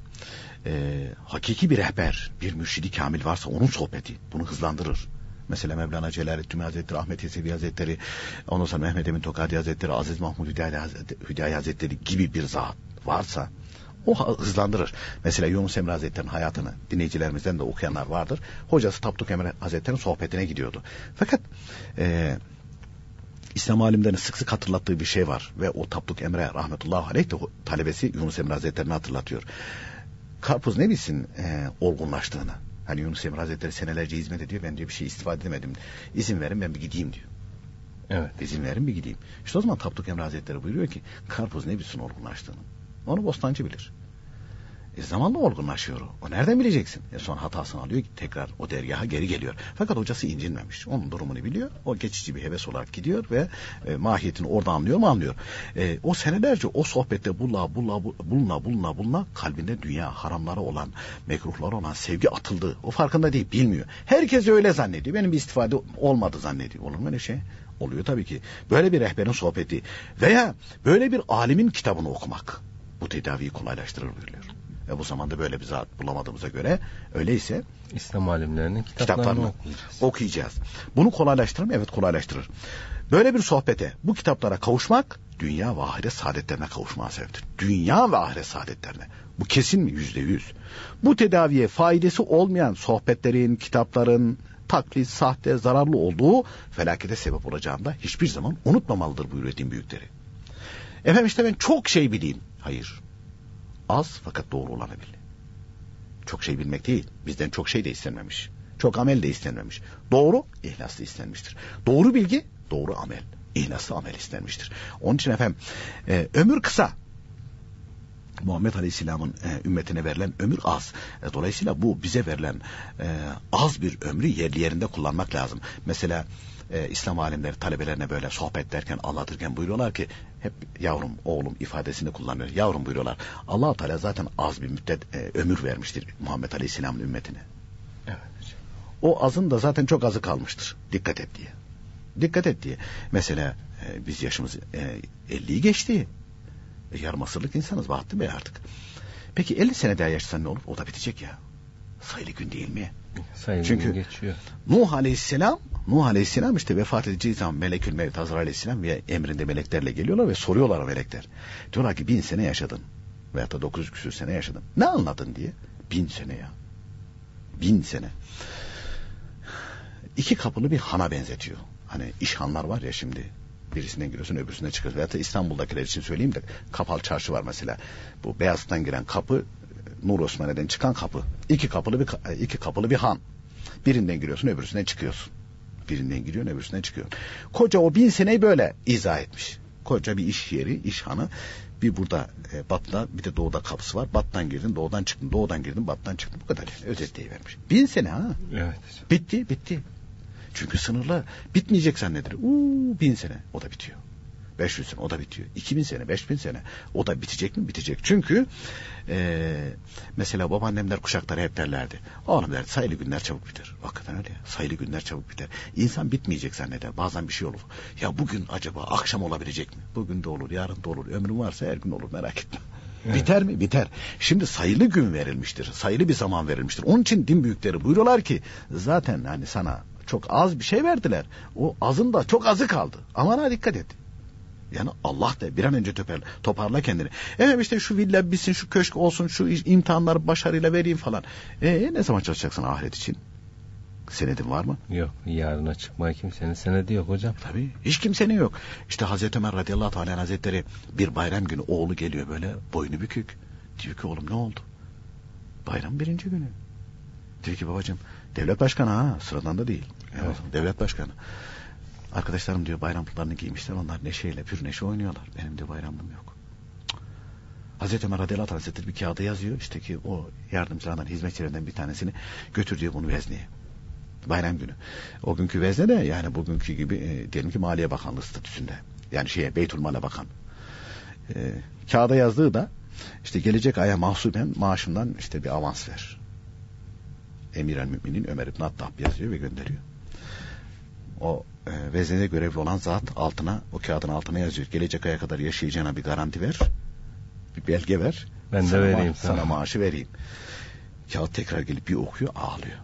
e, hakiki bir rehber, bir mürşidi kamil varsa onun sohbeti bunu hızlandırır. Mesela Mevlana Celaleddin-i Rumi Hazretleri, Ahmet Yesevi Hazretleri, ondan sonra Mehmet Emin Tokadi Hazretleri, Aziz Mahmud Hüdayi Hazretleri gibi bir zat varsa o hızlandırır. Mesela Yunus Emre Hazretleri'nin hayatını dinleyicilerimizden de okuyanlar vardır. Hocası Tapduk Emre Hazretleri'nin sohbetine gidiyordu. Fakat e, İslam alimlerinin sık sık hatırlattığı bir şey var. Ve o Tapduk Emre rahmetullahi aleyh de talebesi Yunus Emre Hazretleri'ni hatırlatıyor. Karpuz ne bilsin e, olgunlaştığını. Hani Yunus Emre Hazretleri senelerce hizmet ediyor. Ben diyor bir şey istifade edemedim. İzin verin ben bir gideyim diyor. Evet. İzin verin bir gideyim. İşte o zaman Tapduk Emre Hazretleri buyuruyor ki karpuz ne bilsin olgunlaştığını. Onu bostancı bilir. E zamanla olgunlaşıyor o. O nereden bileceksin? E sonra hatasını alıyor, tekrar o dergaha geri geliyor. Fakat hocası incinmemiş. Onun durumunu biliyor. O geçici bir heves olarak gidiyor ve e, mahiyetini orada anlıyor mu anlıyor. E, o senelerce o sohbette buluna buluna buluna buluna buluna kalbinde dünya haramlara olan, mekruhlara olan sevgi atıldı. O farkında değil, bilmiyor. Herkes öyle zannediyor. Benim bir istifade olmadı zannediyor. Olur mu öyle şey? Oluyor tabii ki. Böyle bir rehberin sohbeti veya böyle bir alimin kitabını okumak bu tedaviyi kolaylaştırır buyuruyor. Ve bu zamanda böyle bir zat bulamadığımıza göre öyleyse İslam alimlerinin kitaplarını, kitaplarını okuyacağız. okuyacağız. Bunu kolaylaştırır mı? Evet kolaylaştırır. Böyle bir sohbete, bu kitaplara kavuşmak dünya ve ahiret saadetlerine kavuşmaya sebeptir. Dünya ve ahiret saadetlerine. Bu kesin mi? Yüzde yüz. Bu tedaviye faydası olmayan sohbetlerin, kitapların taklit, sahte, zararlı olduğu felakete sebep olacağını da hiçbir zaman unutmamalıdır buyuruyor din büyükleri. Efendim işte ben çok şey bileyim. Hayır. Az fakat doğru olanı bil. Çok şey bilmek değil. Bizden çok şey de istenmemiş. Çok amel de istenmemiş. Doğru, ihlaslı istenmiştir. Doğru bilgi, doğru amel. İhlaslı amel istenmiştir. Onun için efendim e, ömür kısa. Muhammed Aleyhisselam'ın e, ümmetine verilen ömür az. E, dolayısıyla bu bize verilen e, az bir ömrü yerli yerinde kullanmak lazım. Mesela e, İslam alimleri talebelerine böyle sohbet ederken, anlatırken buyuruyorlar ki, hep yavrum, oğlum ifadesini kullanıyor. Yavrum buyuruyorlar. Allah-u Teala zaten az bir müddet e, ömür vermiştir Muhammed Aleyhisselam'ın ümmetine. Evet. O azın da zaten çok azı kalmıştır. Dikkat et diye. Dikkat et diye. Mesela e, biz yaşımız e, elliyi geçti. E, yarım asırlık insanız Bahattin Bey artık. Peki elli sene daha yaşasan ne olur? O da bitecek ya. Sayılı gün değil mi? Sayılı Çünkü gün geçiyor. Nuh Aleyhisselam, Nuh Aleyhisselam işte vefat edeceği zaman Melekül Mevt Hazır Aleyhisselam ve emrinde meleklerle geliyorlar ve soruyorlar melekler. Diyorlar ki bin sene yaşadın. Veyahut da dokuz yüz küsür sene yaşadın. Ne anladın diye. Bin sene ya. Bin sene. İki kapılı bir hana benzetiyor. Hani işhanlar var ya şimdi. Birisinden giriyorsun öbürsüne çıkıyorsun. Veyahut da İstanbul'dakiler için söyleyeyim de Kapal Çarşı var mesela. Bu Beyazıt'tan giren kapı, Nur Osmaniye'den çıkan kapı. İki kapılı bir iki kapılı bir han. Birinden giriyorsun öbürsüne çıkıyorsun. Birinden giriyorsun öbürsüne çıkıyorsun. Koca o bin seneyi böyle izah etmiş. Koca bir iş yeri, iş hanı. Bir burada e, batıda bir de doğuda kapısı var. Battan girdin, doğudan çıktın. Doğudan girdin, battan çıktın. Bu kadar yani. Özetleyivermiş. Bin sene ha. Evet. Bitti, bitti. Çünkü sınırlar bitmeyecek zannedilir. Uuu bin sene o da bitiyor. beş yüz sene o da bitiyor. iki bin sene, beş bin sene o da bitecek mi? Bitecek. Çünkü e, mesela babaannemler kuşakları hep derlerdi. Oğlum derdi sayılı günler çabuk biter. Hakikaten öyle ya. Sayılı günler çabuk biter. İnsan bitmeyecek zanneder. Bazen bir şey olur. Ya bugün acaba akşam olabilecek mi? Bugün de olur, yarın da olur. Ömrün varsa her gün olur merak etme. Evet. Biter mi? Biter. Şimdi sayılı gün verilmiştir. Sayılı bir zaman verilmiştir. Onun için din büyükleri buyuruyorlar ki zaten hani sana çok az bir şey verdiler. O azın da çok azı kaldı. Aman ha dikkat et. Yani Allah de bir an önce toparla, toparla kendini. Evet işte şu villa bitsin, şu köşk olsun, şu imtihanları başarıyla vereyim falan. E ne zaman çalışacaksın ahiret için? Senedin var mı? Yok. Yarına çıkmaya kimsenin senedi yok hocam. Tabii. Hiç kimsenin yok. İşte Hazreti Ömer radıyallahu anh hazretleri bir bayram günü oğlu geliyor böyle boynu bükük. Diyor ki oğlum ne oldu? Bayram birinci günü. Diyor ki babacığım devlet başkanı ha sıradan da değil. Evet. Devlet başkanı. Arkadaşlarım diyor bayramlıklarını giymişler. Onlar neşeyle pür neşe oynuyorlar. Benim de bayramlığım yok. Hazreti Ömer radıyallahu anh hazretleri bir kağıda yazıyor. İşte ki o yardımcılarından, hizmetçilerinden bir tanesini götür diyor bunu vezneye. Bayram günü. O günkü vezne de yani bugünkü gibi e, diyelim ki Maliye Bakanlığı statüsünde. Yani şeye Beytülmal'e bakan. E, kağıda yazdığı da işte gelecek aya mahsuben maaşımdan işte bir avans ver. Emir-el Mü'minin Ömer İbn Hattab yazıyor ve gönderiyor. O e, veznede görevli olan zat altına, o kağıdın altına yazıyor. Gelecek aya kadar yaşayacağına bir garanti ver. Bir belge ver. Ben sana de vereyim. Ma- sana maaşı vereyim. Kağıt tekrar gelip bir okuyor, ağlıyor.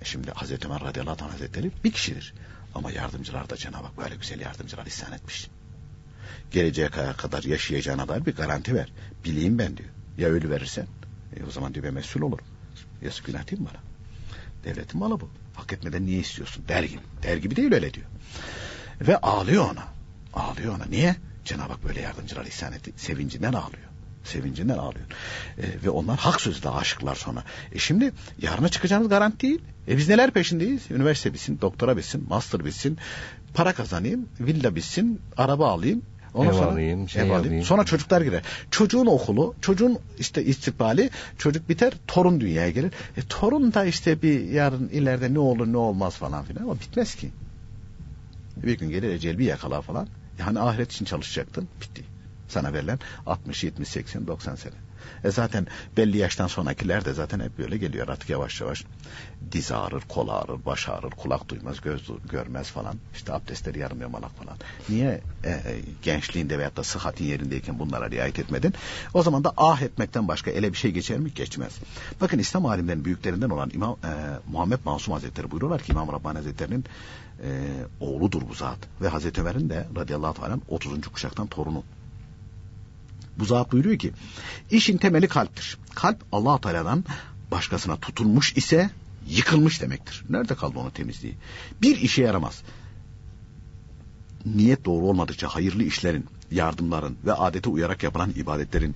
E şimdi Hazreti Ömer radıyallahu anh hazretleri bir kişidir. Ama yardımcılar da Cenab-ı Hak böyle güzel yardımcılar ihsan etmiş. Gelecek aya kadar yaşayacağına dair bir garanti ver. Bileyim ben diyor. Ya ölü verirsen, e, o zaman diyor ben mesul olurum. Yazık günah değil mi bana? Devletin malı bu. Hak etmeden niye istiyorsun? Der gibi. Der gibi değil öyle diyor. Ve ağlıyor ona. Ağlıyor ona. Niye? Cenab-ı Hak böyle yardımcılar ihsan etti. Sevincinden ağlıyor. Sevincinden ağlıyor. E, ve onlar hak sözle aşıklar sonra. E şimdi yarına çıkacağınız garanti değil. E biz neler peşindeyiz? Üniversite bitsin, doktora bitsin, master bitsin, para kazanayım, villa bitsin, araba alayım. Ondan ev sonra, alayım, şey ev alayım. alayım. Sonra çocuklar girer. Çocuğun okulu, çocuğun işte istikbali, çocuk biter, torun dünyaya gelir. E, torun da işte bir yarın ileride ne olur ne olmaz falan filan ama bitmez ki. Bir gün gelir ecel bir yakala falan. Yani ahiret için çalışacaktın, bitti. Sana verilen altmış, yetmiş, seksen, doksan sene. E zaten belli yaştan sonrakiler de zaten hep böyle geliyor artık yavaş yavaş. Diz ağrır, kol ağrır, baş ağrır, kulak duymaz, göz görmez falan. İşte abdestleri yarım yamalak falan. Niye e, e, gençliğinde veyahut da sıhhatin yerindeyken bunlara riayet etmedin? O zaman da ah etmekten başka ele bir şey geçer mi? Geçmez. Bakın İslam alimlerinin büyüklerinden olan İmam, e, Muhammed Masum Hazretleri buyuruyorlar ki İmam-ı Rabbani Hazretleri'nin e, oğludur bu zat. Ve Hazreti Ömer'in de radıyallahu anh otuzuncu kuşaktan torunu. Bu zat buyuruyor ki işin temeli kalptir. Kalp Allah-u Teala'dan başkasına tutulmuş ise yıkılmış demektir. Nerede kaldı onun temizliği? Bir işe yaramaz. Niyet doğru olmadıkça hayırlı işlerin, yardımların ve adete uyarak yapılan ibadetlerin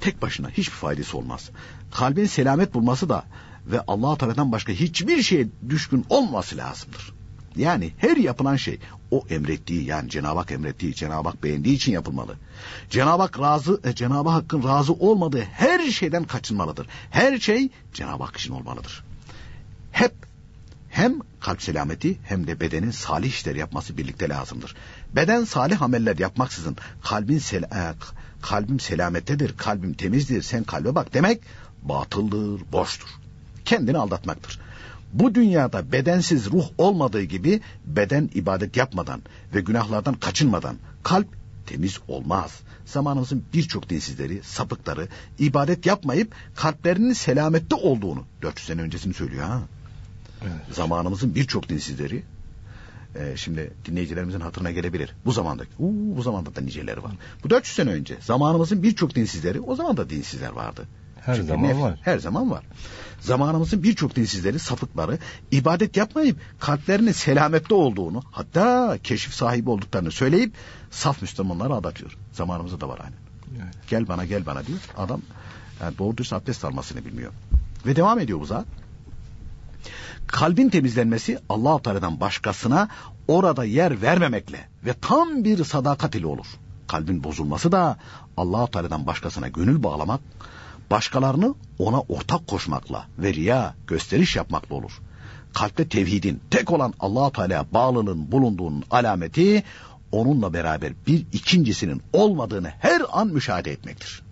tek başına hiçbir faydası olmaz. Kalbin selamet bulması da ve Allah-u Teala'dan başka hiçbir şeye düşkün olması lazımdır. Yani her yapılan şey o emrettiği, yani Cenab-ı Hak emrettiği, Cenab-ı Hak beğendiği için yapılmalı. Cenab-ı Hak razı, Cenab-ı Hakk'ın razı olmadığı her şeyden kaçınmalıdır. Her şey Cenab-ı Hak için olmalıdır. Hep, hem kalp selameti hem de bedenin salih işler yapması birlikte lazımdır. Beden salih ameller yapmaksızın kalbin sel e, kalbim selamettedir, kalbim temizdir, sen kalbe bak demek batıldır, boştur. Kendini aldatmaktır. Bu dünyada bedensiz ruh olmadığı gibi beden ibadet yapmadan ve günahlardan kaçınmadan kalp temiz olmaz. Zamanımızın birçok dinsizleri, sapıkları ibadet yapmayıp kalplerinin selamette olduğunu dört yüz sene öncesini söylüyor ha. Evet. Zamanımızın birçok dinsizleri, e, şimdi dinleyicilerimizin hatırına gelebilir. Bu zamandaki, uu, bu zamanda da niceleri var. Bu dört yüz sene önce zamanımızın birçok dinsizleri, o zaman da dinsizler vardı. Her Çünkü zaman nef- var. Her zaman var. Zamanımızın birçok dinsizleri, sapıkları ibadet yapmayıp kalplerinin selamette olduğunu, hatta keşif sahibi olduklarını söyleyip saf Müslümanları aldatıyor. Zamanımızda da var aynen. Evet. Gel bana gel bana diyor. Adam yani doğru düz abdest almasını bilmiyor. Ve devam ediyor bu zat. Kalbin temizlenmesi Allah-u Teala'dan başkasına orada yer vermemekle ve tam bir sadakat ile olur. Kalbin bozulması da Allah-u Teala'dan başkasına gönül bağlamak, başkalarını ona ortak koşmakla ve riya, gösteriş yapmakla olur. Kalpte tevhidin, tek olan Allah-u Teala'ya bağlılığın bulunduğunun alameti, onunla beraber bir ikincisinin olmadığını her an müşahede etmektir.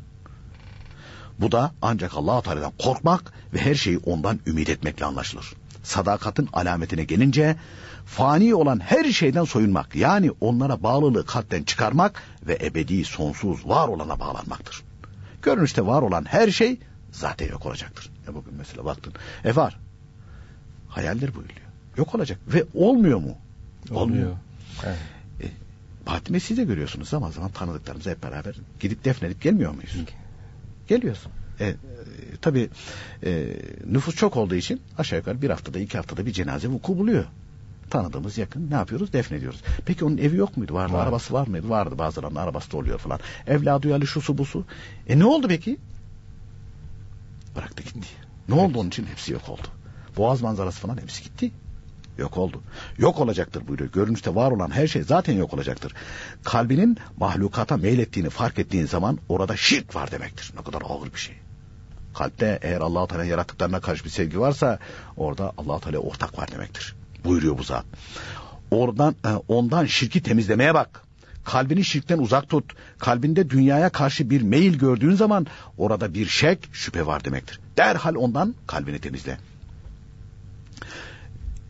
Bu da ancak Allah-u Teala'dan korkmak ve her şeyi ondan ümit etmekle anlaşılır. Sadakatin alametine gelince, fani olan her şeyden soyunmak, yani onlara bağlılığı kalpten çıkarmak ve ebedi, sonsuz, var olana bağlanmaktır. Görünüşte var olan her şey zaten yok olacaktır. Ya bugün mesela baktın, e var. Hayaller buyuruyor. Yok olacak ve olmuyor mu? Olmuyor. Olmuyor. Evet. E, Bahattin'i siz de görüyorsunuz zaman zaman, tanıdıklarımızı hep beraber gidip defnedip gelmiyor muyuz? Peki. Geliyorsun. E, e, tabii e, nüfus çok olduğu için aşağı yukarı bir haftada iki haftada bir cenaze vuku buluyor. Tanıdığımız yakın, ne yapıyoruz? Defnediyoruz. Peki onun evi yok muydu? Vardı. Var. Arabası var mıydı? Vardı. Bazılarının arabası da oluyor falan. Evladı yani şusu busu. E ne oldu peki? Bıraktı gitti. Ne evet. oldu onun için? Hepsi yok oldu. Boğaz manzarası falan hepsi gitti. Yok oldu. Yok olacaktır buyuruyor. Görünüşte var olan her şey zaten yok olacaktır. Kalbinin mahlukata meylettiğini fark ettiğin zaman orada şirk var demektir. Ne kadar ağır bir şey. Kalpte eğer Allah-u Teala yarattıklarına karşı bir sevgi varsa orada Allah-u Teala ortak var demektir. Buyuruyor bu zat. Oradan, ondan şirki temizlemeye bak. Kalbini şirkten uzak tut. Kalbinde dünyaya karşı bir meyil gördüğün zaman orada bir şek, şüphe var demektir. Derhal ondan kalbini temizle.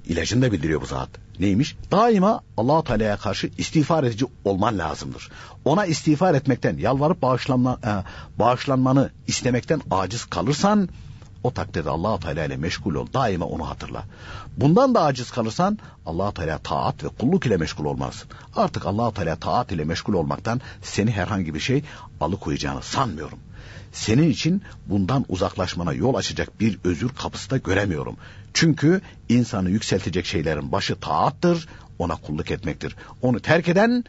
İlacını da bildiriyor bu zat. Neymiş? Daima Allah-u Teala'ya karşı istiğfar edici olman lazımdır. Ona istiğfar etmekten, yalvarıp bağışlanma, e, bağışlanmanı istemekten aciz kalırsan, o takdirde Allah-u Teala ile meşgul ol. Daima onu hatırla. Bundan da aciz kalırsan Allah-u Teala taat ve kulluk ile meşgul olmalısın. Artık Allah-u Teala taat ile meşgul olmaktan seni herhangi bir şey alıkoyacağını sanmıyorum. Senin için bundan uzaklaşmana yol açacak bir özür kapısı da göremiyorum. Çünkü insanı yükseltecek şeylerin başı taattır, ona kulluk etmektir. Onu terk eden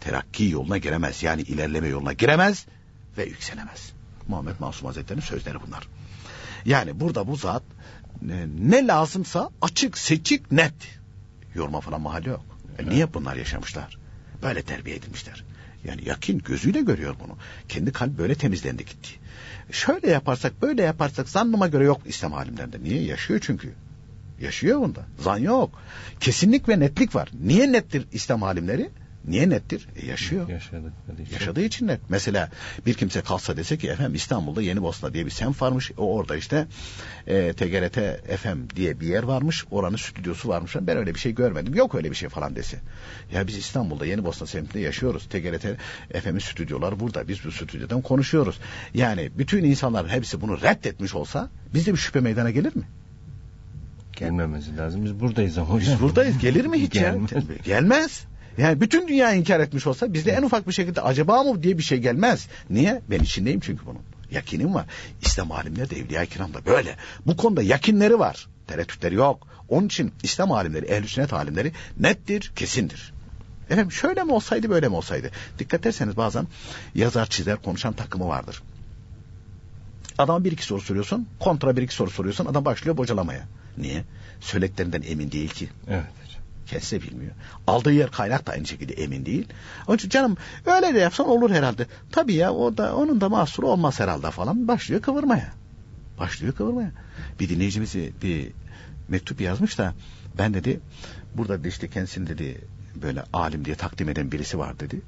terakki yoluna giremez, yani ilerleme yoluna giremez ve yükselemez. Muhammed Masum Hazretleri'nin sözleri bunlar. Yani burada bu zat ne lazımsa açık, seçik, net. Yoruma falan mahalle yok. E niye bunlar yaşamışlar? Böyle terbiye edilmişler. Yani yakın gözüyle görüyor bunu. Kendi kalbi böyle temizlendi gitti. Şöyle yaparsak, böyle yaparsak zannıma göre yok İslam alimlerinde. Niye? Yaşıyor çünkü. Yaşıyor bunda. Zan yok. Kesinlik ve netlik var. Niye nettir İslam alimleri? Niye nettir? E yaşıyor. Yaşadık, için. Yaşadığı için net. Mesela bir kimse kalsa dese ki efendim İstanbul'da Yenibosna diye bir semt varmış. O orada işte e, T G R T F M diye bir yer varmış. Oranın stüdyosu varmış. Ben öyle bir şey görmedim. Yok öyle bir şey falan dese. Ya biz İstanbul'da Yenibosna semtinde yaşıyoruz. T G R T F M'in stüdyoları burada. Biz bu stüdyodan konuşuyoruz. Yani bütün insanların hepsi bunu reddetmiş olsa bizde bir şüphe meydana gelir mi? Gelmemesi lazım. Biz buradayız ama. Biz buradayız. Gelir mi hiç? Gelmez. Ya? Gelmez. Yani bütün dünya inkar etmiş olsa bizde en ufak bir şekilde acaba mı diye bir şey gelmez. Niye? Ben içindeyim çünkü bunun. Yakinim var. İslam alimleri de, evliya-i kiram da böyle. Bu konuda yakinleri var. Tereddütleri yok. Onun için İslam alimleri, ehl-i sünnet alimleri nettir, kesindir. Efendim şöyle mi olsaydı, böyle mi olsaydı? Dikkat ederseniz bazen yazar, çizer, konuşan takımı vardır. Adama bir iki soru soruyorsun, kontra bir iki soru soruyorsun, adam başlıyor bocalamaya. Niye? Söylediklerden emin değil ki. Evet. Kendisi bilmiyor. Aldığı yer kaynak da aynı şekilde emin değil. Onun için canım öyle de yapsan olur herhalde. Tabii ya o da, onun da mahsuru olmaz herhalde falan. Başlıyor kıvırmaya. Başlıyor kıvırmaya. Bir dinleyicimiz bir mektup yazmış da ben dedi burada işte kendisini dedi böyle alim diye takdim eden birisi var dedi.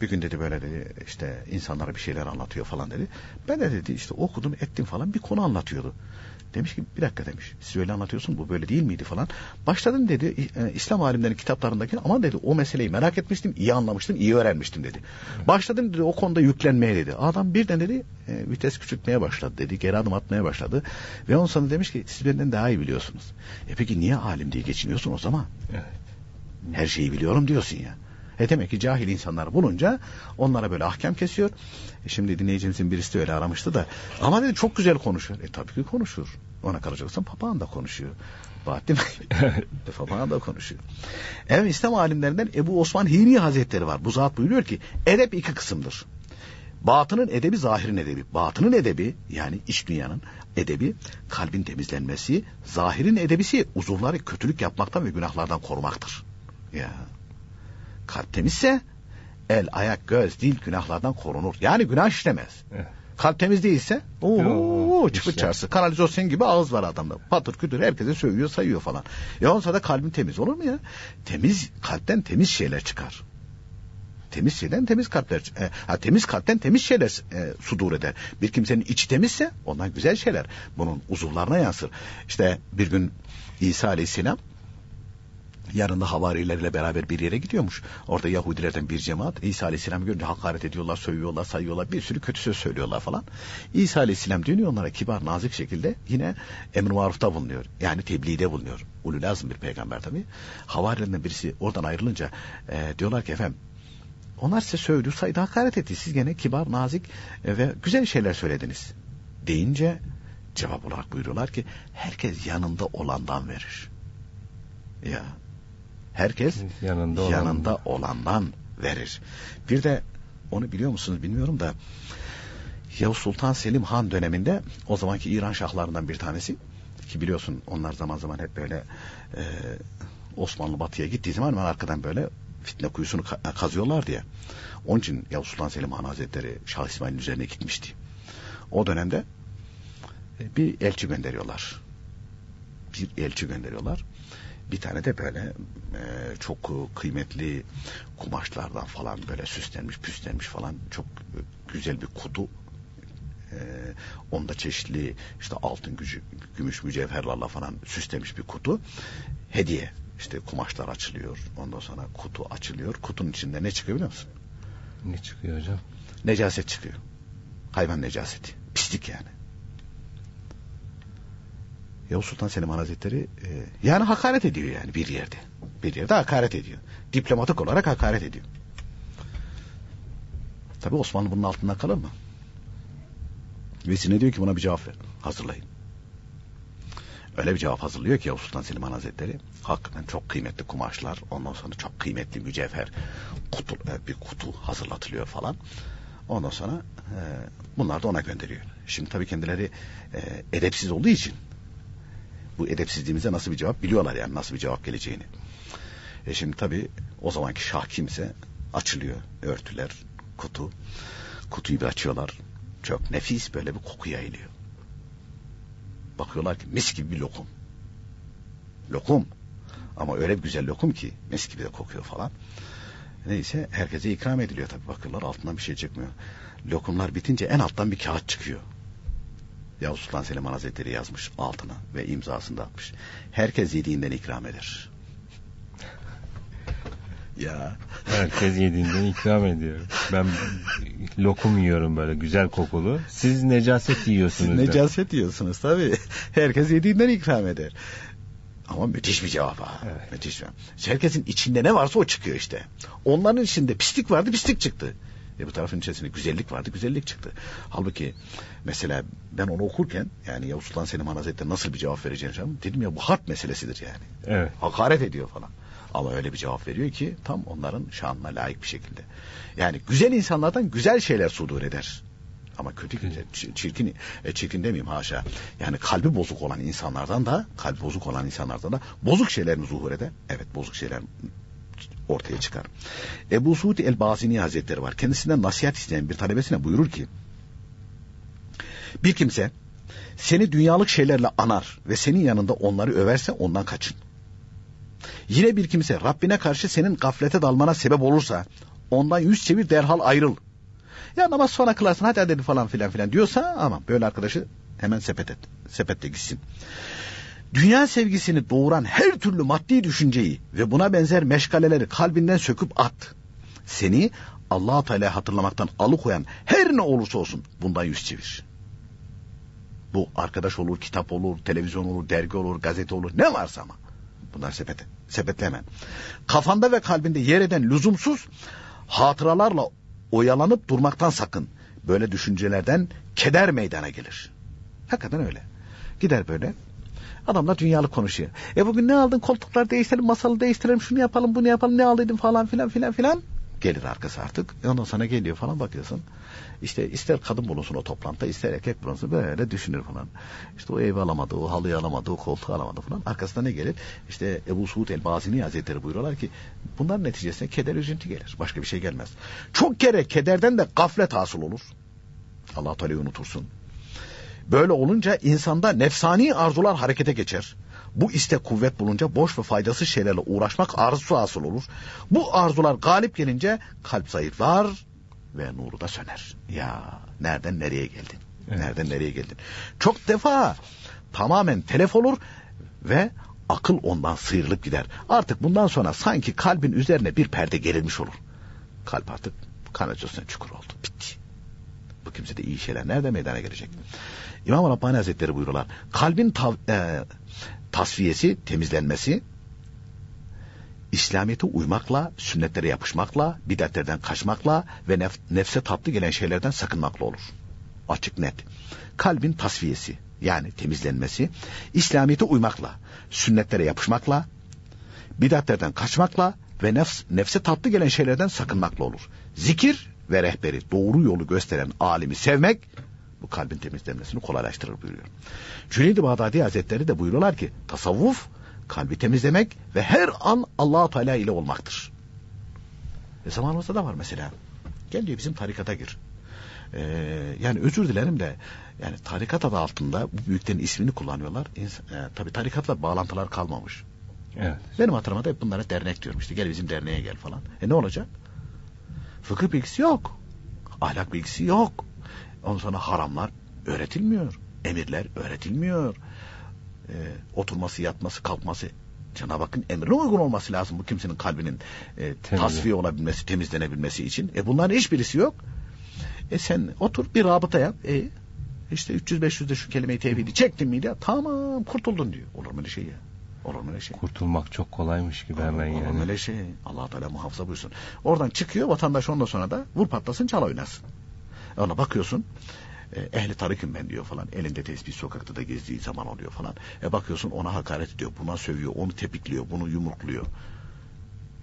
Bir gün dedi böyle dedi işte insanlara bir şeyler anlatıyor falan dedi. Ben de dedi işte okudum ettim falan bir konu anlatıyordu. Demiş ki bir dakika demiş siz öyle anlatıyorsun bu böyle değil miydi falan. Başladım dedi e, İslam alimlerinin kitaplarındaki ama dedi o meseleyi merak etmiştim iyi anlamıştım iyi öğrenmiştim dedi. Başladım dedi o konuda yüklenmeye dedi. Adam birden dedi e, vites küçültmeye başladı dedi geri adım atmaya başladı. Ve onun sana demiş ki siz benden daha iyi biliyorsunuz. E peki niye alim diye geçiniyorsun o zaman? Evet. Her şeyi biliyorum diyorsun ya. E demek ki cahil insanlar bulunca onlara böyle ahkam kesiyor. E şimdi dinleyicimizin birisi de öyle aramıştı da. Ama dedi çok güzel konuşuyor. E tabii ki konuşur. Ona kalacaksan papağan da konuşuyor. Bahattin Bey. Papağan da konuşuyor. Evet İslam alimlerinden Ebu Osman Hiniye Hazretleri var. Bu zat buyuruyor ki edep iki kısımdır. Batının edebi, zahirin edebi. Batının edebi yani iç dünyanın edebi kalbin temizlenmesi. Zahirin edebisi uzuvları kötülük yapmaktan ve günahlardan korumaktır. Ya... Kalp temizse el, ayak, göz, dil günahlardan korunur. Yani günah işlemez. Evet. Kalp temiz değilse ooo çıpır çarşı. Kanalizasyon gibi ağız var adamda. Patır kütür herkese sövüyor sayıyor falan. Ya olsa da kalbin temiz olur mu ya? Temiz kalpten temiz şeyler çıkar. Temiz şeyden temiz kalpler e, ha, temiz kalpten temiz şeyler e, sudur eder. Bir kimsenin içi temizse ondan güzel şeyler. Bunun uzuvlarına yansır. İşte bir gün İsa Aleyhisselam yanında havarilerle beraber bir yere gidiyormuş. Orada Yahudilerden bir cemaat İsa Aleyhisselam'ı görünce hakaret ediyorlar, sövüyorlar, sayıyorlar, bir sürü kötü söz söylüyorlar falan. İsa Aleyhisselam dönüyor onlara kibar, nazik şekilde yine emr-i marufta bulunuyor. Yani tebliğde bulunuyor. Ulul azm bir peygamber tabii. Havarilerden birisi oradan ayrılınca e, diyorlar ki efendim onlar size sövdü, saydı, hakaret etti. Siz gene kibar, nazik ve güzel şeyler söylediniz. Deyince cevap olarak buyuruyorlar ki herkes yanında olandan verir. Ya herkes yanında, olan. yanında olandan verir. Bir de onu biliyor musunuz bilmiyorum da Yavuz Sultan Selim Han döneminde o zamanki İran şahlarından bir tanesi ki biliyorsun onlar zaman zaman hep böyle e, Osmanlı batıya gittiği zaman arkadan böyle fitne kuyusunu kazıyorlar diye. Onun için Yavuz Sultan Selim Han Hazretleri Şah İsmail'in üzerine gitmişti. O dönemde bir elçi gönderiyorlar. Bir elçi gönderiyorlar. Bir tane de böyle e, çok kıymetli kumaşlardan falan böyle süslenmiş püslenmiş falan çok güzel bir kutu. E, onda çeşitli işte altın gücü, gümüş mücevherlerle falan süslemiş bir kutu. Hediye işte kumaşlar açılıyor ondan sonra kutu açılıyor. Kutunun içinde ne çıkıyor biliyor musun? Ne çıkıyor hocam? Necaset çıkıyor. Hayvan necaseti. Pislik yani. Yavuz Sultan Selim Han Hazretleri e, yani hakaret ediyor yani bir yerde. Bir yerde hakaret ediyor. Diplomatik olarak hakaret ediyor. Tabii Osmanlı bunun altından kalır mı? Vesine diyor ki buna bir cevap ver. Hazırlayın. Öyle bir cevap hazırlıyor ki Yavuz Sultan Selim Han Hazretleri hakikaten çok kıymetli kumaşlar ondan sonra çok kıymetli mücevher kutu, bir kutu hazırlatılıyor falan. Ondan sonra e, bunlar da ona gönderiyor. Şimdi tabii kendileri e, edepsiz olduğu için bu edepsizliğimize nasıl bir cevap biliyorlar yani nasıl bir cevap geleceğini. E şimdi tabii o zamanki şah kimse açılıyor örtüler, kutu. Kutuyu bir açıyorlar. Çok nefis böyle bir koku yayılıyor. Bakıyorlar ki mis gibi bir lokum. Lokum. Ama öyle bir güzel lokum ki mis gibi de kokuyor falan. Neyse herkese ikram ediliyor tabii bakıyorlar altından bir şey çıkmıyor. Lokumlar bitince en alttan bir kağıt çıkıyor. Yavuz Sultan Selim Han Hazretleri yazmış altına ve imzasını da atmış. Herkes yediğinden ikram eder. Ya. Herkes yediğinden ikram ediyor. Ben lokum yiyorum böyle güzel kokulu. Siz necaset yiyorsunuz. Siz necaset yiyorsunuz tabii. Herkes yediğinden ikram eder. Ama müthiş bir cevap ha. Evet. Müthiş. Herkesin içinde ne varsa o çıkıyor işte. Onların içinde pislik vardı, pislik çıktı. E bu tarafın içerisinde güzellik vardı, güzellik çıktı. Halbuki mesela ben onu okurken yani Yavuz Sultan Selim Han Hazretleri nasıl bir cevap vereceğini canım dedim ya bu harp meselesidir yani. Evet. Hakaret ediyor falan. Ama öyle bir cevap veriyor ki tam onların şanına layık bir şekilde. Yani güzel insanlardan güzel şeyler sudur eder. ama kötü günde, çirkin, çirkin demeyeyim haşa. Yani kalbi bozuk olan insanlardan da, kalbi bozuk olan insanlardan da bozuk şeyler mi zuhur eder? Evet, bozuk şeyler ortaya çıkar. Ebu Suud Elbazini Hazretleri var. Kendisinden nasihat isteyen bir talebesine buyurur ki, bir kimse seni dünyalık şeylerle anar ve senin yanında onları överse ondan kaçın. Yine bir kimse Rabbine karşı senin gaflete dalmana sebep olursa ondan yüz çevir, derhal ayrıl. Ya namaz sonra kılarsın, hadi hadi falan filan filan diyorsa, ama böyle arkadaşı hemen sepet et, sepette gitsin. Dünya sevgisini doğuran her türlü maddi düşünceyi ve buna benzer meşgaleleri kalbinden söküp at. Seni Allah-u Teala'yı hatırlamaktan alıkoyan her ne olursa olsun bundan yüz çevir. Bu arkadaş olur, kitap olur, televizyon olur, dergi olur, gazete olur, ne varsa ama. Bunlar sepete, sepetlemen. Kafanda ve kalbinde yer eden lüzumsuz hatıralarla oyalanıp durmaktan sakın. Böyle düşüncelerden keder meydana gelir. Hakikaten öyle. Gider böyle. Adamlar dünyalık konuşuyor. E bugün ne aldın? Koltuklar değiştirelim, masalı değiştirelim, şunu yapalım, bunu yapalım, ne aldıydın falan filan filan filan. Gelir arkası artık. E ondan sana geliyor falan, bakıyorsun. İşte ister kadın bulunsun o toplantıda, ister erkek bulunsun, böyle düşünür falan. İşte o evi alamadı, o halıyı alamadı, o koltuğu alamadı falan. Arkasında ne gelir? İşte Ebu Suud el-Bazini Hazretleri buyuruyorlar ki bunların neticesinde keder, üzüntü gelir. Başka bir şey gelmez. Çok kere kederden de gaflet hasıl olur. Allah-u Teala'yı unutursun. Böyle olunca insanda nefsani arzular harekete geçer. Bu istek kuvvet bulunca boş ve faydasız şeylerle uğraşmak arzusu hasıl olur. Bu arzular galip gelince kalp zayıflar ve nuru da söner. Ya nereden nereye geldin? Evet. Nereden nereye geldin? Çok defa tamamen telef olur ve akıl ondan sıyrılıp gider. Artık bundan sonra sanki kalbin üzerine bir perde gerilmiş olur. Kalp artık kanacasına çukur oldu. Bitti. Bu kimsede iyi şeyler nerede meydana gelecek? İmam-ı Rabbani Hazretleri buyuruyorlar. Kalbin tav e tasfiyesi, temizlenmesi, İslamiyet'e uymakla, sünnetlere yapışmakla, bidatlerden kaçmakla ve nef nefse tatlı gelen şeylerden sakınmakla olur. Açık net. Kalbin tasfiyesi, yani temizlenmesi, İslamiyet'e uymakla, sünnetlere yapışmakla, bidatlerden kaçmakla ve nefs nefse tatlı gelen şeylerden sakınmakla olur. Zikir ve rehberi, doğru yolu gösteren alimi sevmek, bu kalbin temizlenmesini kolaylaştırır buyuruyor. Cüneyd-i Bağdadi Hazretleri de buyuruyorlar ki tasavvuf kalbi temizlemek ve her an Allah-u Teala ile olmaktır. E zamanımızda da var mesela. Gel diyor bizim tarikata gir. Ee, yani özür dilerim de yani tarikat adı altında bu büyüklerin ismini kullanıyorlar. İns- e, tabii tarikatla bağlantılar kalmamış. Evet. Benim hatırlamada hep bunlara dernek diyorum. İşte gel bizim derneğe gel falan. E ne olacak? Fıkıh bilgisi yok. Ahlak bilgisi yok. Ondan sonra haramlar öğretilmiyor. Emirler öğretilmiyor. Ee, oturması, yatması, kalkması, Cenab-ı Hakk'ın emrine uygun olması lazım bu kimsenin kalbinin e, tasfiye olabilmesi, temizlenebilmesi için. E bunların hiçbirisi yok. E sen otur bir rabıta yap. E işte üç yüz beş yüzde şu kelime-i tevhidi çektin miydi? Tamam, kurtuldun diyor. Olur mu öyle şey ya? Olur mu öyle şey? Kurtulmak çok kolaymış gibi hemen yani. Olur mu öyle şey? Allah-u Teala muhafaza buyursun. Oradan çıkıyor vatandaş, ondan sonra da vur patlasın, çal oynasın. Ona bakıyorsun, e, ehli tarikim ben diyor falan, elinde tesbih sokakta da gezdiği zaman oluyor falan. E bakıyorsun ona hakaret ediyor, buna sövüyor, onu tepikliyor, bunu yumrukluyor.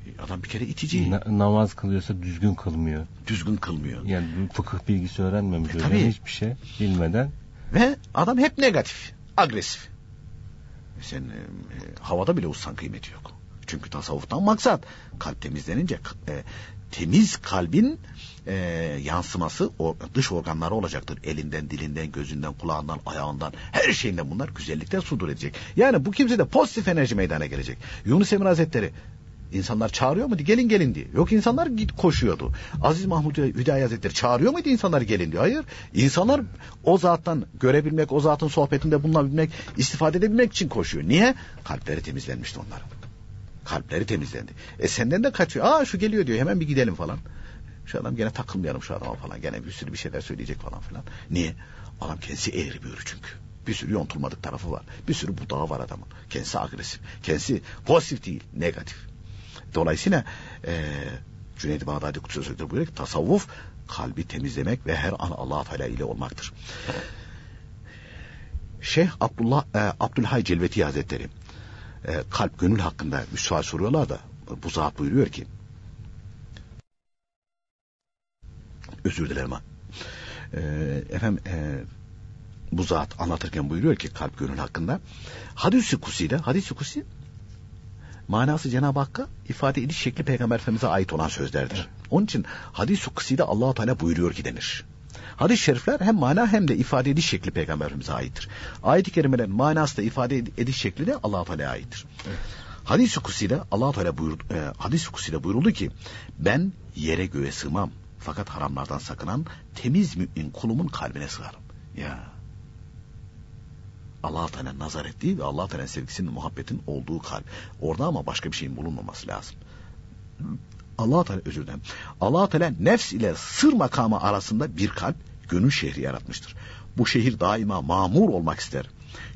E, adam bir kere itici. Na namaz kılıyorsa düzgün kılmıyor. Düzgün kılmıyor. Yani fıkıh bilgisi öğrenmemiş, e, öyle hiçbir şey bilmeden. Ve adam hep negatif, agresif. E, sen e, havada bile uçsan kıymeti yok. Çünkü tasavvuftan maksat kalp temizlenince e, temiz kalbin e, yansıması o, dış organları olacaktır. Elinden, dilinden, gözünden, kulağından, ayağından, her şeyinden bunlar güzellikten sudur edecek. Yani bu kimse de pozitif enerji meydana gelecek. Yunus Emre Hazretleri insanlar çağırıyor muydu? Gelin gelin diye. Yok, insanlar koşuyordu. Aziz Mahmud Hüdayi Hazretleri çağırıyor muydu insanlar gelin diye? Hayır. İnsanlar o zattan görebilmek, o zatın sohbetinde bulunabilmek, istifade edebilmek için koşuyor. Niye? Kalpleri temizlenmişti onların. Kalpleri temizlendi. E senden de kaçıyor. Aa şu geliyor diyor, hemen bir gidelim falan. Şu adam gene takılmayalım şu adama falan. Gene bir sürü bir şeyler söyleyecek falan filan. Niye? Adam kendisi eğri bir ürü çünkü. Bir sürü yontulmadık tarafı var. Bir sürü budağı var adamın. Kendisi agresif. Kendisi pozitif değil, negatif. Dolayısıyla e, Cüneyd-i Bağdadi Kutsuz Sözleri buyuruyor ki tasavvuf kalbi temizlemek ve her an Allah-u Teala ile olmaktır. Şeyh Abdullah e, Abdülhay Celveti Hazretleri E, kalp gönül hakkında müsal soruyorlar da bu zat buyuruyor ki özür dilerim ha. E, efendim e, bu zat anlatırken buyuruyor ki kalp gönül hakkında hadis-i kutsi'de, hadis-i kutsi manası Cenab-ı Hakk'a ifade ediş şekli Peygamber Efendimiz'e ait olan sözlerdir. Evet. Onun için hadis-i kutsi'de Allah-u Teala buyuruyor ki denir. Hadis-i şerifler hem mana hem de ifade ediş şekli Peygamber Efendimiz'e aittir. Ayet-i kerimelerin manası da ifade ediş şekli de Allah-u Teala'ya aittir. Evet. Hadis-i kutsi'de Allah-u Teala buyurdu, e, hadis-i kutsi'de buyuruldu ki ben yere göğe sığmam fakat haramlardan sakınan temiz mümin kulumun kalbine sığarım. Ya Allah-u Teala'nın nazar ettiği ve Allah-u Teala'nın sevgisinin, muhabbetin olduğu kalp. Orada ama başka bir şeyin bulunmaması lazım. Allah-u Teala, özür dilerim. Allah-u Teala nefs ile sır makamı arasında bir kalp, gönül şehri yaratmıştır. Bu şehir daima mamur olmak ister.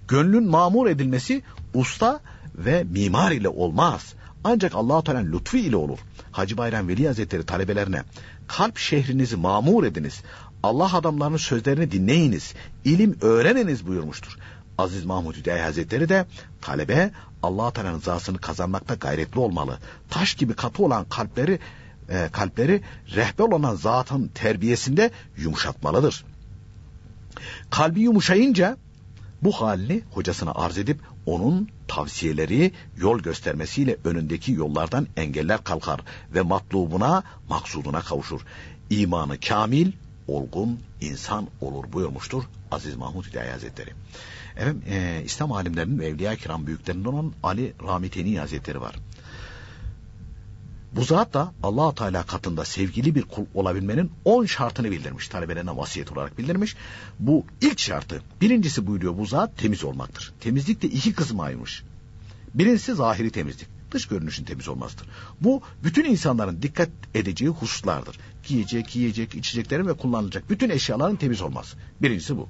Gönlün mamur edilmesi usta ve mimar ile olmaz. Ancak Allah-u Teala'nın lütfu ile olur. Hacı Bayram Veli Hazretleri talebelerine kalp şehrinizi mamur ediniz. Allah adamlarının sözlerini dinleyiniz. İlim öğreniniz buyurmuştur. Aziz Mahmud Hüdayi Hazretleri de talebe Allah-u Teala'nın rızasını kazanmakta gayretli olmalı. Taş gibi katı olan kalpleri e, kalpleri rehber olan zatın terbiyesinde yumuşatmalıdır. Kalbi yumuşayınca bu halini hocasına arz edip onun tavsiyeleri, yol göstermesiyle önündeki yollardan engeller kalkar ve matlubuna, maksuduna kavuşur. İmanı kamil, olgun insan olur buyurmuştur Aziz Mahmud Hüdayi Hazretleri. Efendim, e, İslam alimlerinin ve Evliya-i Kiram büyüklerinden olan Ali Rahmeteni Hazretleri var. Bu zat da Allah-u Teala katında sevgili bir kul olabilmenin on şartını bildirmiş. Talebelerine vasiyet olarak bildirmiş. Bu ilk şartı, birincisi buyuruyor bu zat, temiz olmaktır. Temizlik de iki kısma ayırmış. Birincisi zahiri temizlik, dış görünüşün temiz olmasıdır. Bu bütün insanların dikkat edeceği hususlardır. Giyecek, yiyecek, içeceklerin ve kullanılacak bütün eşyaların temiz olması. Birincisi bu.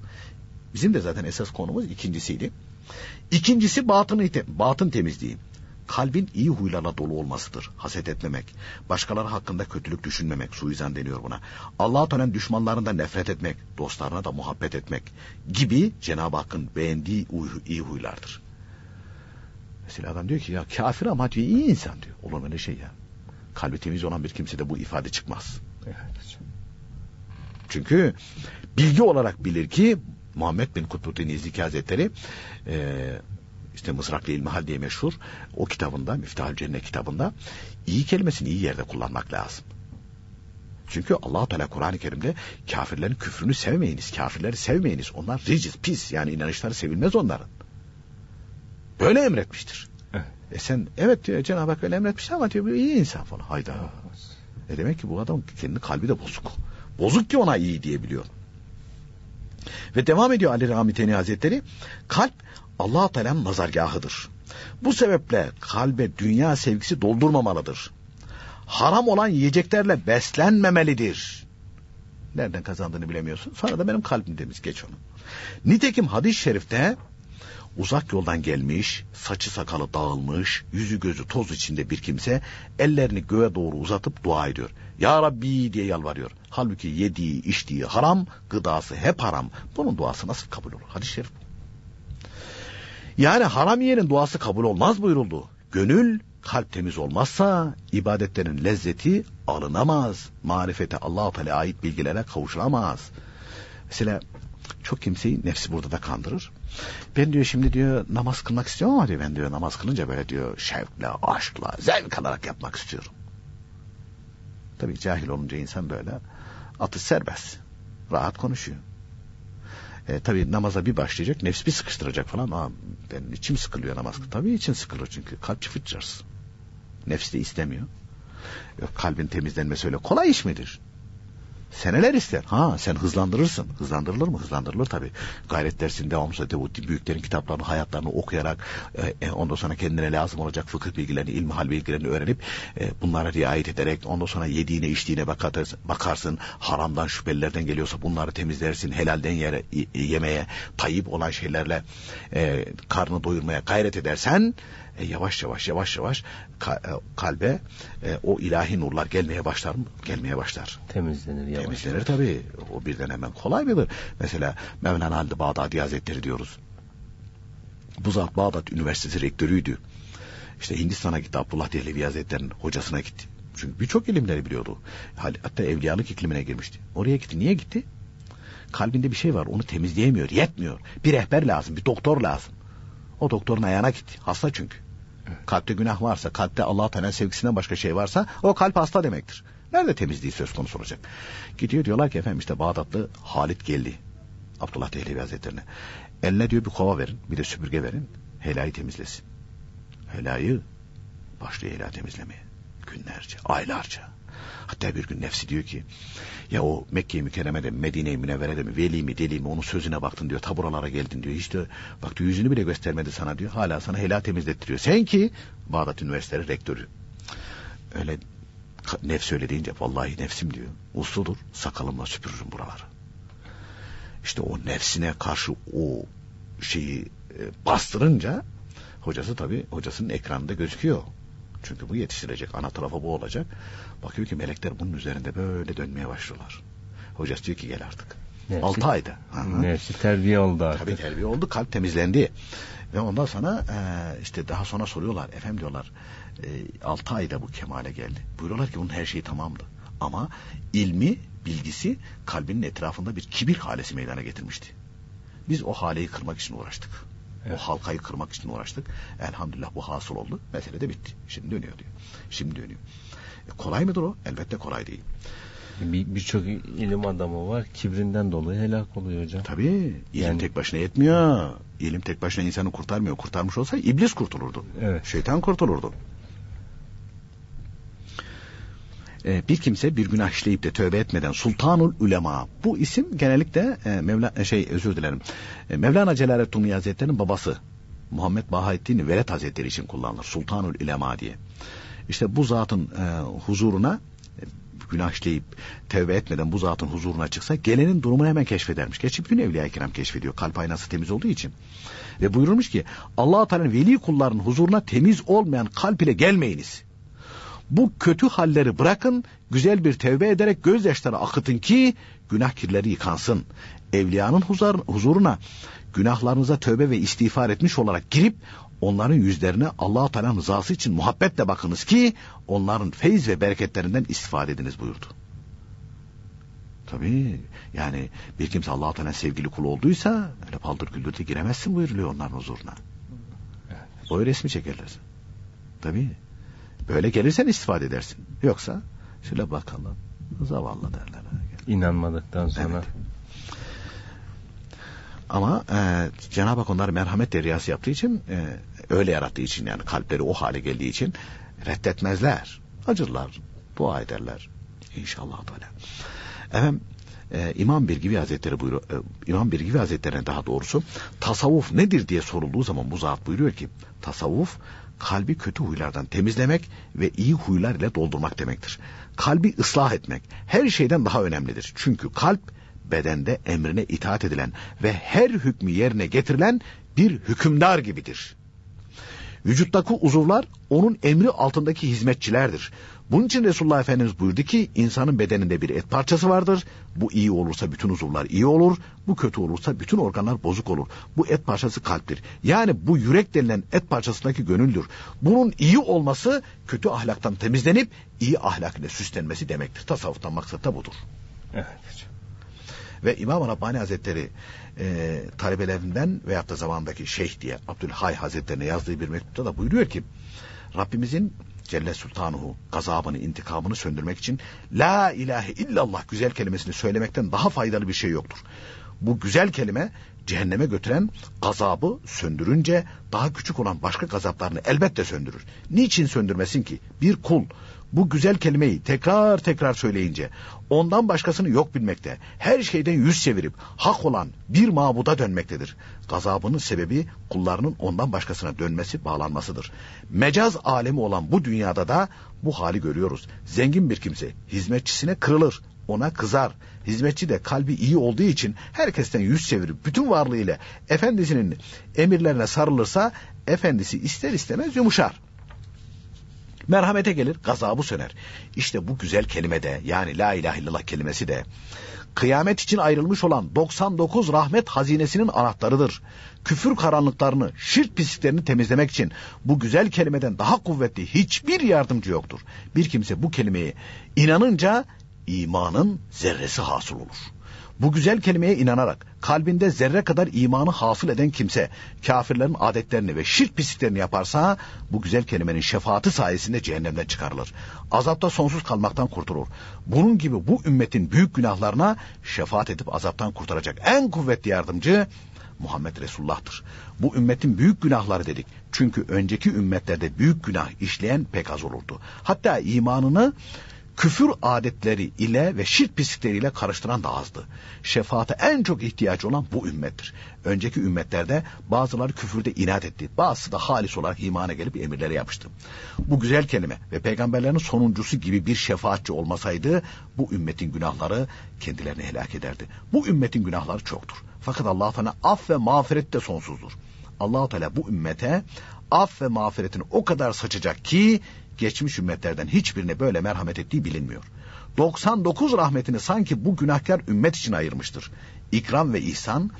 Bizim de zaten esas konumuz ikincisiydi. İkincisi batın, batın temizliği. Kalbin iyi huylarla dolu olmasıdır. Haset etmemek, başkaları hakkında kötülük düşünmemek, suizan deniyor buna. Allah-u Teala'nın düşmanlarından nefret etmek, dostlarına da muhabbet etmek gibi Cenab-ı Hakk'ın beğendiği iyi huylardır. Mesela adam diyor ki ya kafir ama diyor, iyi insan diyor. Olur mu öyle şey ya? Kalbi temiz olan bir kimsede bu ifade çıkmaz. Evet. Çünkü bilgi olarak bilir ki Muhammed bin Kutbuddin İzliki Hazretleri e, işte Mızrak-ı İlmihal diye meşhur o kitabında, Miftahül Cennet kitabında iyi kelimesini iyi yerde kullanmak lazım. Çünkü Allah-u Teala Kur'an-ı Kerim'de kafirlerin küfrünü sevmeyiniz, kafirleri sevmeyiniz. Onlar riciz, pis, yani inanışları sevilmez onların. Böyle emretmiştir. Evet. E sen evet diyor, Cenab-ı Hak öyle emretmiştir ama diyor iyi insan falan. Hayda. Evet. E demek ki bu adam kendi kalbi de bozuk. Bozuk ki ona iyi diyebiliyor. Ve devam ediyor Ali Rahmeteni Hazretleri, kalp Allah-u Teala'nın nazargahıdır. Bu sebeple kalbe dünya sevgisi doldurmamalıdır. Haram olan yiyeceklerle beslenmemelidir. Nereden kazandığını bilemiyorsun. Sonra da benim kalbim demiş, geç onu. Nitekim hadis-i şerifte uzak yoldan gelmiş, saçı sakalı dağılmış, yüzü gözü toz içinde bir kimse ellerini göğe doğru uzatıp dua ediyor. Ya Rabbi diye yalvarıyor. Halbuki yediği, içtiği haram, gıdası hep haram. Bunun duası nasıl kabul olur? Hadis-i şerif. Yani haram yiyenin duası kabul olmaz buyuruldu. Gönül, kalp temiz olmazsa ibadetlerin lezzeti alınamaz. Marifete, Allah-u Teala'ya ait bilgilere kavuşulamaz. Mesela çok kimseyi nefsi burada da kandırır. Ben diyor şimdi diyor namaz kılmak istiyorum ama diyor ben diyor namaz kılınca böyle diyor şevkle, aşkla, zevk alarak yapmak istiyorum. Tabii cahil olunca insan böyle atı serbest, rahat konuşuyor. E, tabii namaza bir başlayacak, nefs bir sıkıştıracak falan. Aa, benim içim sıkılıyor namaz kıl. Tabii için sıkılır çünkü kalp çıfıtçarsın. Nefs de istemiyor. Yok, kalbin temizlenmesi öyle kolay iş midir? Seneler ister. Ha sen hızlandırırsın. Hızlandırılır mı? Hızlandırılır tabii. Gayret dersin devamlı. De, büyüklerin kitaplarını, hayatlarını okuyarak e, ondan sonra kendine lazım olacak fıkıh bilgilerini, ilmihal bilgilerini öğrenip e, bunlara riayet ederek ondan sonra yediğine, içtiğine bakarsın, bakarsın. Haramdan, şüphelilerden geliyorsa bunları temizlersin. Helalden yere, yemeye, tayyip olan şeylerle e, karnını doyurmaya gayret edersen e, yavaş yavaş yavaş yavaş ka, e, kalbe e, o ilahi nurlar gelmeye başlar mı? Gelmeye başlar. Temizlenir ya. Temizlenir tabii. O birden hemen kolay mıdır? Mesela Mevlana Bağdadi Hazretleri diyoruz. Bu zat Bağdat Üniversitesi rektörüydü. İşte Hindistan'a gitti. Abdullah Dehlevi Hazretleri'nin hocasına gitti. Çünkü birçok ilimleri biliyordu. Hatta evliyalık iklimine girmişti. Oraya gitti. Niye gitti? Kalbinde bir şey var, onu temizleyemiyor, yetmiyor. Bir rehber lazım, bir doktor lazım. O doktorun ayağına gitti, hasta çünkü. Evet. Kalpte günah varsa, kalpte Allah-u Teala sevgisinden başka şey varsa o kalp hasta demektir. Nerede temizliği söz konusu olacak? Gidiyor, diyorlar ki efendim işte Bağdatlı Halit geldi Abdullah Dehlevi Hazretleri'ne. Eline diyor bir kova verin, bir de süpürge verin, helayı temizlesin. Helayı başlıyor helaya temizlemeye. Günlerce, aylarca. Hatta bir gün nefsi diyor ki, ya o Mekke-i Mükerreme'de, Medine-i Münevvere'de mi, veli mi, deli mi, onun sözüne baktın diyor, ta buralara geldin diyor, hiç diyor, bak diyor, yüzünü bile göstermedi sana diyor, hala sana helal temizlettiriyor. Sen ki Bağdat Üniversitesi rektörü. Öyle nefsi öyle deyince, vallahi nefsim diyor, usludur, sakalımla süpürürüm buraları. İşte o nefsine karşı o şeyi e, bastırınca, hocası tabii, hocasının ekranında gözüküyor. Çünkü bu yetiştirecek, ana tarafa bu olacak. Bakıyor ki melekler bunun üzerinde böyle dönmeye başlıyorlar. Hocası diyor ki gel artık. Nefsi, altı ayda. Aha. Nefsi terbiye oldu artık. Tabii terbiye oldu, kalp temizlendi. Ve ondan sonra e, işte daha sonra soruyorlar, efendim diyorlar, e, altı ayda bu kemale geldi. Buyuruyorlar ki bunun her şeyi tamamdı. Ama ilmi, bilgisi kalbinin etrafında bir kibir halesi meydana getirmişti. Biz o haleyi kırmak için uğraştık. Evet. O halkayı kırmak için uğraştık. Elhamdülillah bu hasıl oldu. Mesele de bitti. Şimdi dönüyor diyor. Şimdi dönüyor. E kolay mıdır o? Elbette kolay değil. Birçok bir ilim adamı var. Kibrinden dolayı helak oluyor hocam. Tabii. İlim yani... tek başına yetmiyor. İlim tek başına insanı kurtarmıyor. Kurtarmış olsa iblis kurtulurdu. Evet. Şeytan kurtulurdu. E, bir kimse bir günah işleyip de tövbe etmeden Sultanul Ulema, bu isim genellikle e, Mevla, şey özür dilerim e, Mevlana Celaleddin-i Rumi Hazretleri'nin babası Muhammed Bahattin Veled Hazretleri için kullanılır Sultanul Ulema diye. İşte bu zatın e, huzuruna e, günah işleyip tövbe etmeden bu zatın huzuruna çıksa gelenin durumunu hemen keşfedermiş. Geçip bütün evliya-i kiram keşfediyor, kalp aynası temiz olduğu için. Ve buyurmuş ki Allah-u Teala'nın veli kullarının huzuruna temiz olmayan kalp ile gelmeyiniz. Bu kötü halleri bırakın, güzel bir tevbe ederek gözyaşları akıtın ki günah kirleri yıkansın. Evliyanın huzuruna günahlarınıza tövbe ve istiğfar etmiş olarak girip onların yüzlerine Allah-u Teala'nın rızası için muhabbetle bakınız ki onların feyz ve bereketlerinden istifade ediniz buyurdu. Tabii yani bir kimse Allah-u Teala'nın sevgili kulu olduysa öyle paldır güldür de giremezsin buyuruluyor onların huzuruna. Boy resmi çekerler. Tabii. Böyle gelirsen istifade edersin. Yoksa şöyle bakalım. Zavallı derler. İnanmadıktan sonra. Evet. Ama e, Cenab-ı Hak onları merhamet deryası yaptığı için, e, öyle yarattığı için yani kalpleri o hale geldiği için reddetmezler. Acırlar. Dua ederler. İnşallah böyle. Efendim e, İmam Birgivi Hazretleri buyuruyor. E, İmam Birgivi Hazretleri'ne daha doğrusu tasavvuf nedir diye sorulduğu zaman bu zat buyuruyor ki tasavvuf kalbi kötü huylardan temizlemek ve iyi huylar ile doldurmak demektir. Kalbi ıslah etmek her şeyden daha önemlidir. Çünkü kalp bedende emrine itaat edilen ve her hükmü yerine getirilen bir hükümdar gibidir. Vücuttaki uzuvlar onun emri altındaki hizmetçilerdir. Bunun için Resulullah Efendimiz buyurdu ki insanın bedeninde bir et parçası vardır. Bu iyi olursa bütün uzuvlar iyi olur. Bu kötü olursa bütün organlar bozuk olur. Bu et parçası kalptir. Yani bu yürek denilen et parçasındaki gönüldür. Bunun iyi olması kötü ahlaktan temizlenip iyi ahlak ile süslenmesi demektir. Tasavvuftan maksat da budur. Evet. Ve İmam-ı Rabbani Hazretleri e, talebelerinden veyahut da zamandaki şeyh diye Abdülhay Hazretleri'ne yazdığı bir mektupta da buyuruyor ki Rabbimizin Celle Sultanuhu gazabını, intikamını söndürmek için La ilahe illallah güzel kelimesini söylemekten daha faydalı bir şey yoktur. Bu güzel kelime cehenneme götüren gazabı söndürünce daha küçük olan başka gazaplarını elbette söndürür. Niçin söndürmesin ki? Bir kul bu güzel kelimeyi tekrar tekrar söyleyince ondan başkasını yok bilmekte, her şeyden yüz çevirip hak olan bir mabuda dönmektedir. Gazabının sebebi kullarının ondan başkasına dönmesi, bağlanmasıdır. Mecaz alemi olan bu dünyada da bu hali görüyoruz. Zengin bir kimse hizmetçisine kırılır, ona kızar. Hizmetçi de kalbi iyi olduğu için herkesten yüz çevirip bütün varlığıyla efendisinin emirlerine sarılırsa efendisi ister istemez yumuşar. Merhamete gelir, gazabı söner. İşte bu güzel kelime de, yani la ilahe illallah kelimesi de, kıyamet için ayrılmış olan doksan dokuz rahmet hazinesinin anahtarıdır. Küfür karanlıklarını, şirk pisliklerini temizlemek için bu güzel kelimeden daha kuvvetli hiçbir yardımcı yoktur. Bir kimse bu kelimeyi inanınca imanın zerresi hasıl olur. Bu güzel kelimeye inanarak kalbinde zerre kadar imanı hafıl eden kimse kafirlerin adetlerini ve şirk pisliklerini yaparsa bu güzel kelimenin şefaati sayesinde cehennemden çıkarılır. Azapta sonsuz kalmaktan kurtulur. Bunun gibi bu ümmetin büyük günahlarına şefaat edip azaptan kurtaracak en kuvvetli yardımcı Muhammed Resulullah'tır. Bu ümmetin büyük günahları dedik. Çünkü önceki ümmetlerde büyük günah işleyen pek az olurdu. Hatta imanını küfür adetleri ile ve şirk pislikleriyle karıştıran da azdı. Şefaate en çok ihtiyacı olan bu ümmettir. Önceki ümmetlerde bazıları küfürde inat etti. Bazısı da halis olarak imana gelip emirlere yapıştı. Bu güzel kelime ve peygamberlerin sonuncusu gibi bir şefaatçi olmasaydı bu ümmetin günahları kendilerini helak ederdi. Bu ümmetin günahları çoktur. Fakat Allah-u Teala af ve mağfiret de sonsuzdur. Allah-u Teala bu ümmete af ve mağfiretini o kadar saçacak ki geçmiş ümmetlerden hiçbirine böyle merhamet ettiği bilinmiyor. doksan dokuz rahmetini sanki bu günahkar ümmet için ayırmıştır. İkram ve ihsan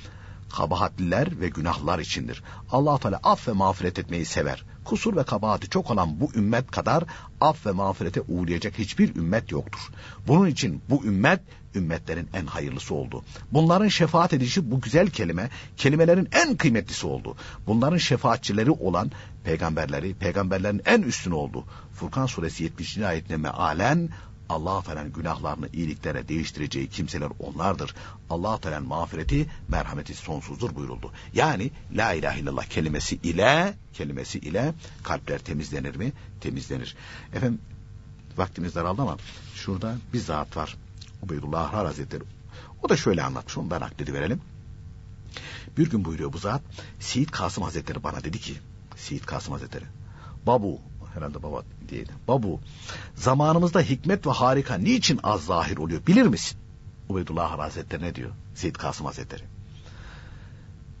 kabahatliler ve günahlar içindir. Allah Teala af ve mağfiret etmeyi sever. Kusur ve kabahati çok olan bu ümmet kadar af ve mağfirete uğrayacak hiçbir ümmet yoktur. Bunun için bu ümmet ümmetlerin en hayırlısı oldu. Bunların şefaat edişi bu güzel kelime, kelimelerin en kıymetlisi oldu. Bunların şefaatçileri olan peygamberleri, peygamberlerin en üstünü oldu. Furkan suresi yetmişinci ayetine mealen Allah-u Teala'nın günahlarını iyiliklere değiştireceği kimseler onlardır. Allah-u Teala'nın mağfireti, merhameti sonsuzdur buyuruldu. Yani la ilahe illallah kelimesi ile, kelimesi ile kalpler temizlenir mi? Temizlenir. Efendim vaktimiz daraldı ama şurada bir zat var. Ubeydullah Ahrar Hazretleri. O da şöyle anlatmış. Onu da nakledi verelim. Bir gün buyuruyor bu zat. Siit Kasım Hazretleri bana dedi ki, Siit Kasım Hazretleri, babu, herhalde baba değil. Babu, zamanımızda hikmet ve harika niçin az zahir oluyor bilir misin? Ubeydullah Hazretleri ne diyor? Siit Kasım Hazretleri.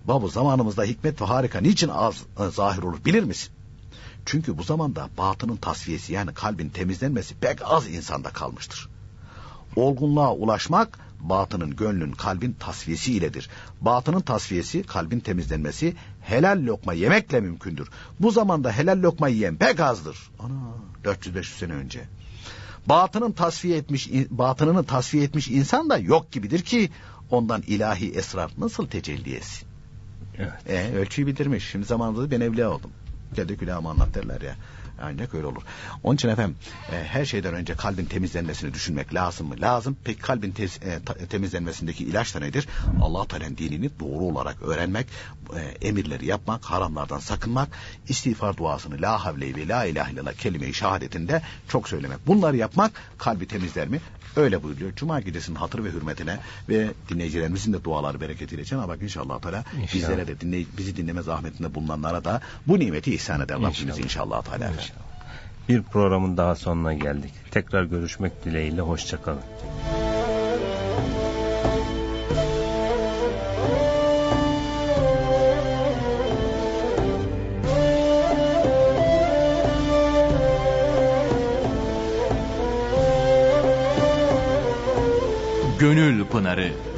Babu, zamanımızda hikmet ve harika niçin az zahir olur bilir misin? Çünkü bu zamanda batının tasfiyesi, yani kalbin temizlenmesi pek az insanda kalmıştır. Olgunluğa ulaşmak batının, gönlün, kalbin tasfiyesi iledir. Batının tasfiyesi, kalbin temizlenmesi helal lokma yemekle mümkündür. Bu zamanda helal lokma yiyen pek azdır. Ana, dört yüz beş yüz sene önce. Batının tasfiye etmiş, batınını tasfiye etmiş insan da yok gibidir ki ondan ilahi esrar nasıl tecelli etsin? Evet. E, ölçüyü bildirmiş. Şimdi zamanında ben evliya oldum. Gelde külahımı anlat derler ya. Ancak öyle olur. Onun için efendim e, her şeyden önce kalbin temizlenmesini düşünmek lazım mı? Lazım. Peki kalbin tez, e, ta, temizlenmesindeki ilaç da nedir? Allah-u Teala'nın dinini doğru olarak öğrenmek, e, emirleri yapmak, haramlardan sakınmak, istiğfar duasını la havle ve la ilahe illallah kelime-i şehadetinde çok söylemek. Bunları yapmak kalbi temizler mi? Öyle buyuruyor. Cuma gecesinin hatır ve hürmetine ve dinleyicilerimizin de duaları bereketiyle Cenab-ı Hak inşallah Teala bizlere de dinley bizi dinleme zahmetinde bulunanlara da bu nimeti ihsan eder Rabbimiz inşallah Teala. Bir programın daha sonuna geldik. Tekrar görüşmek dileğiyle hoşça kalın. Gönül Pınarı.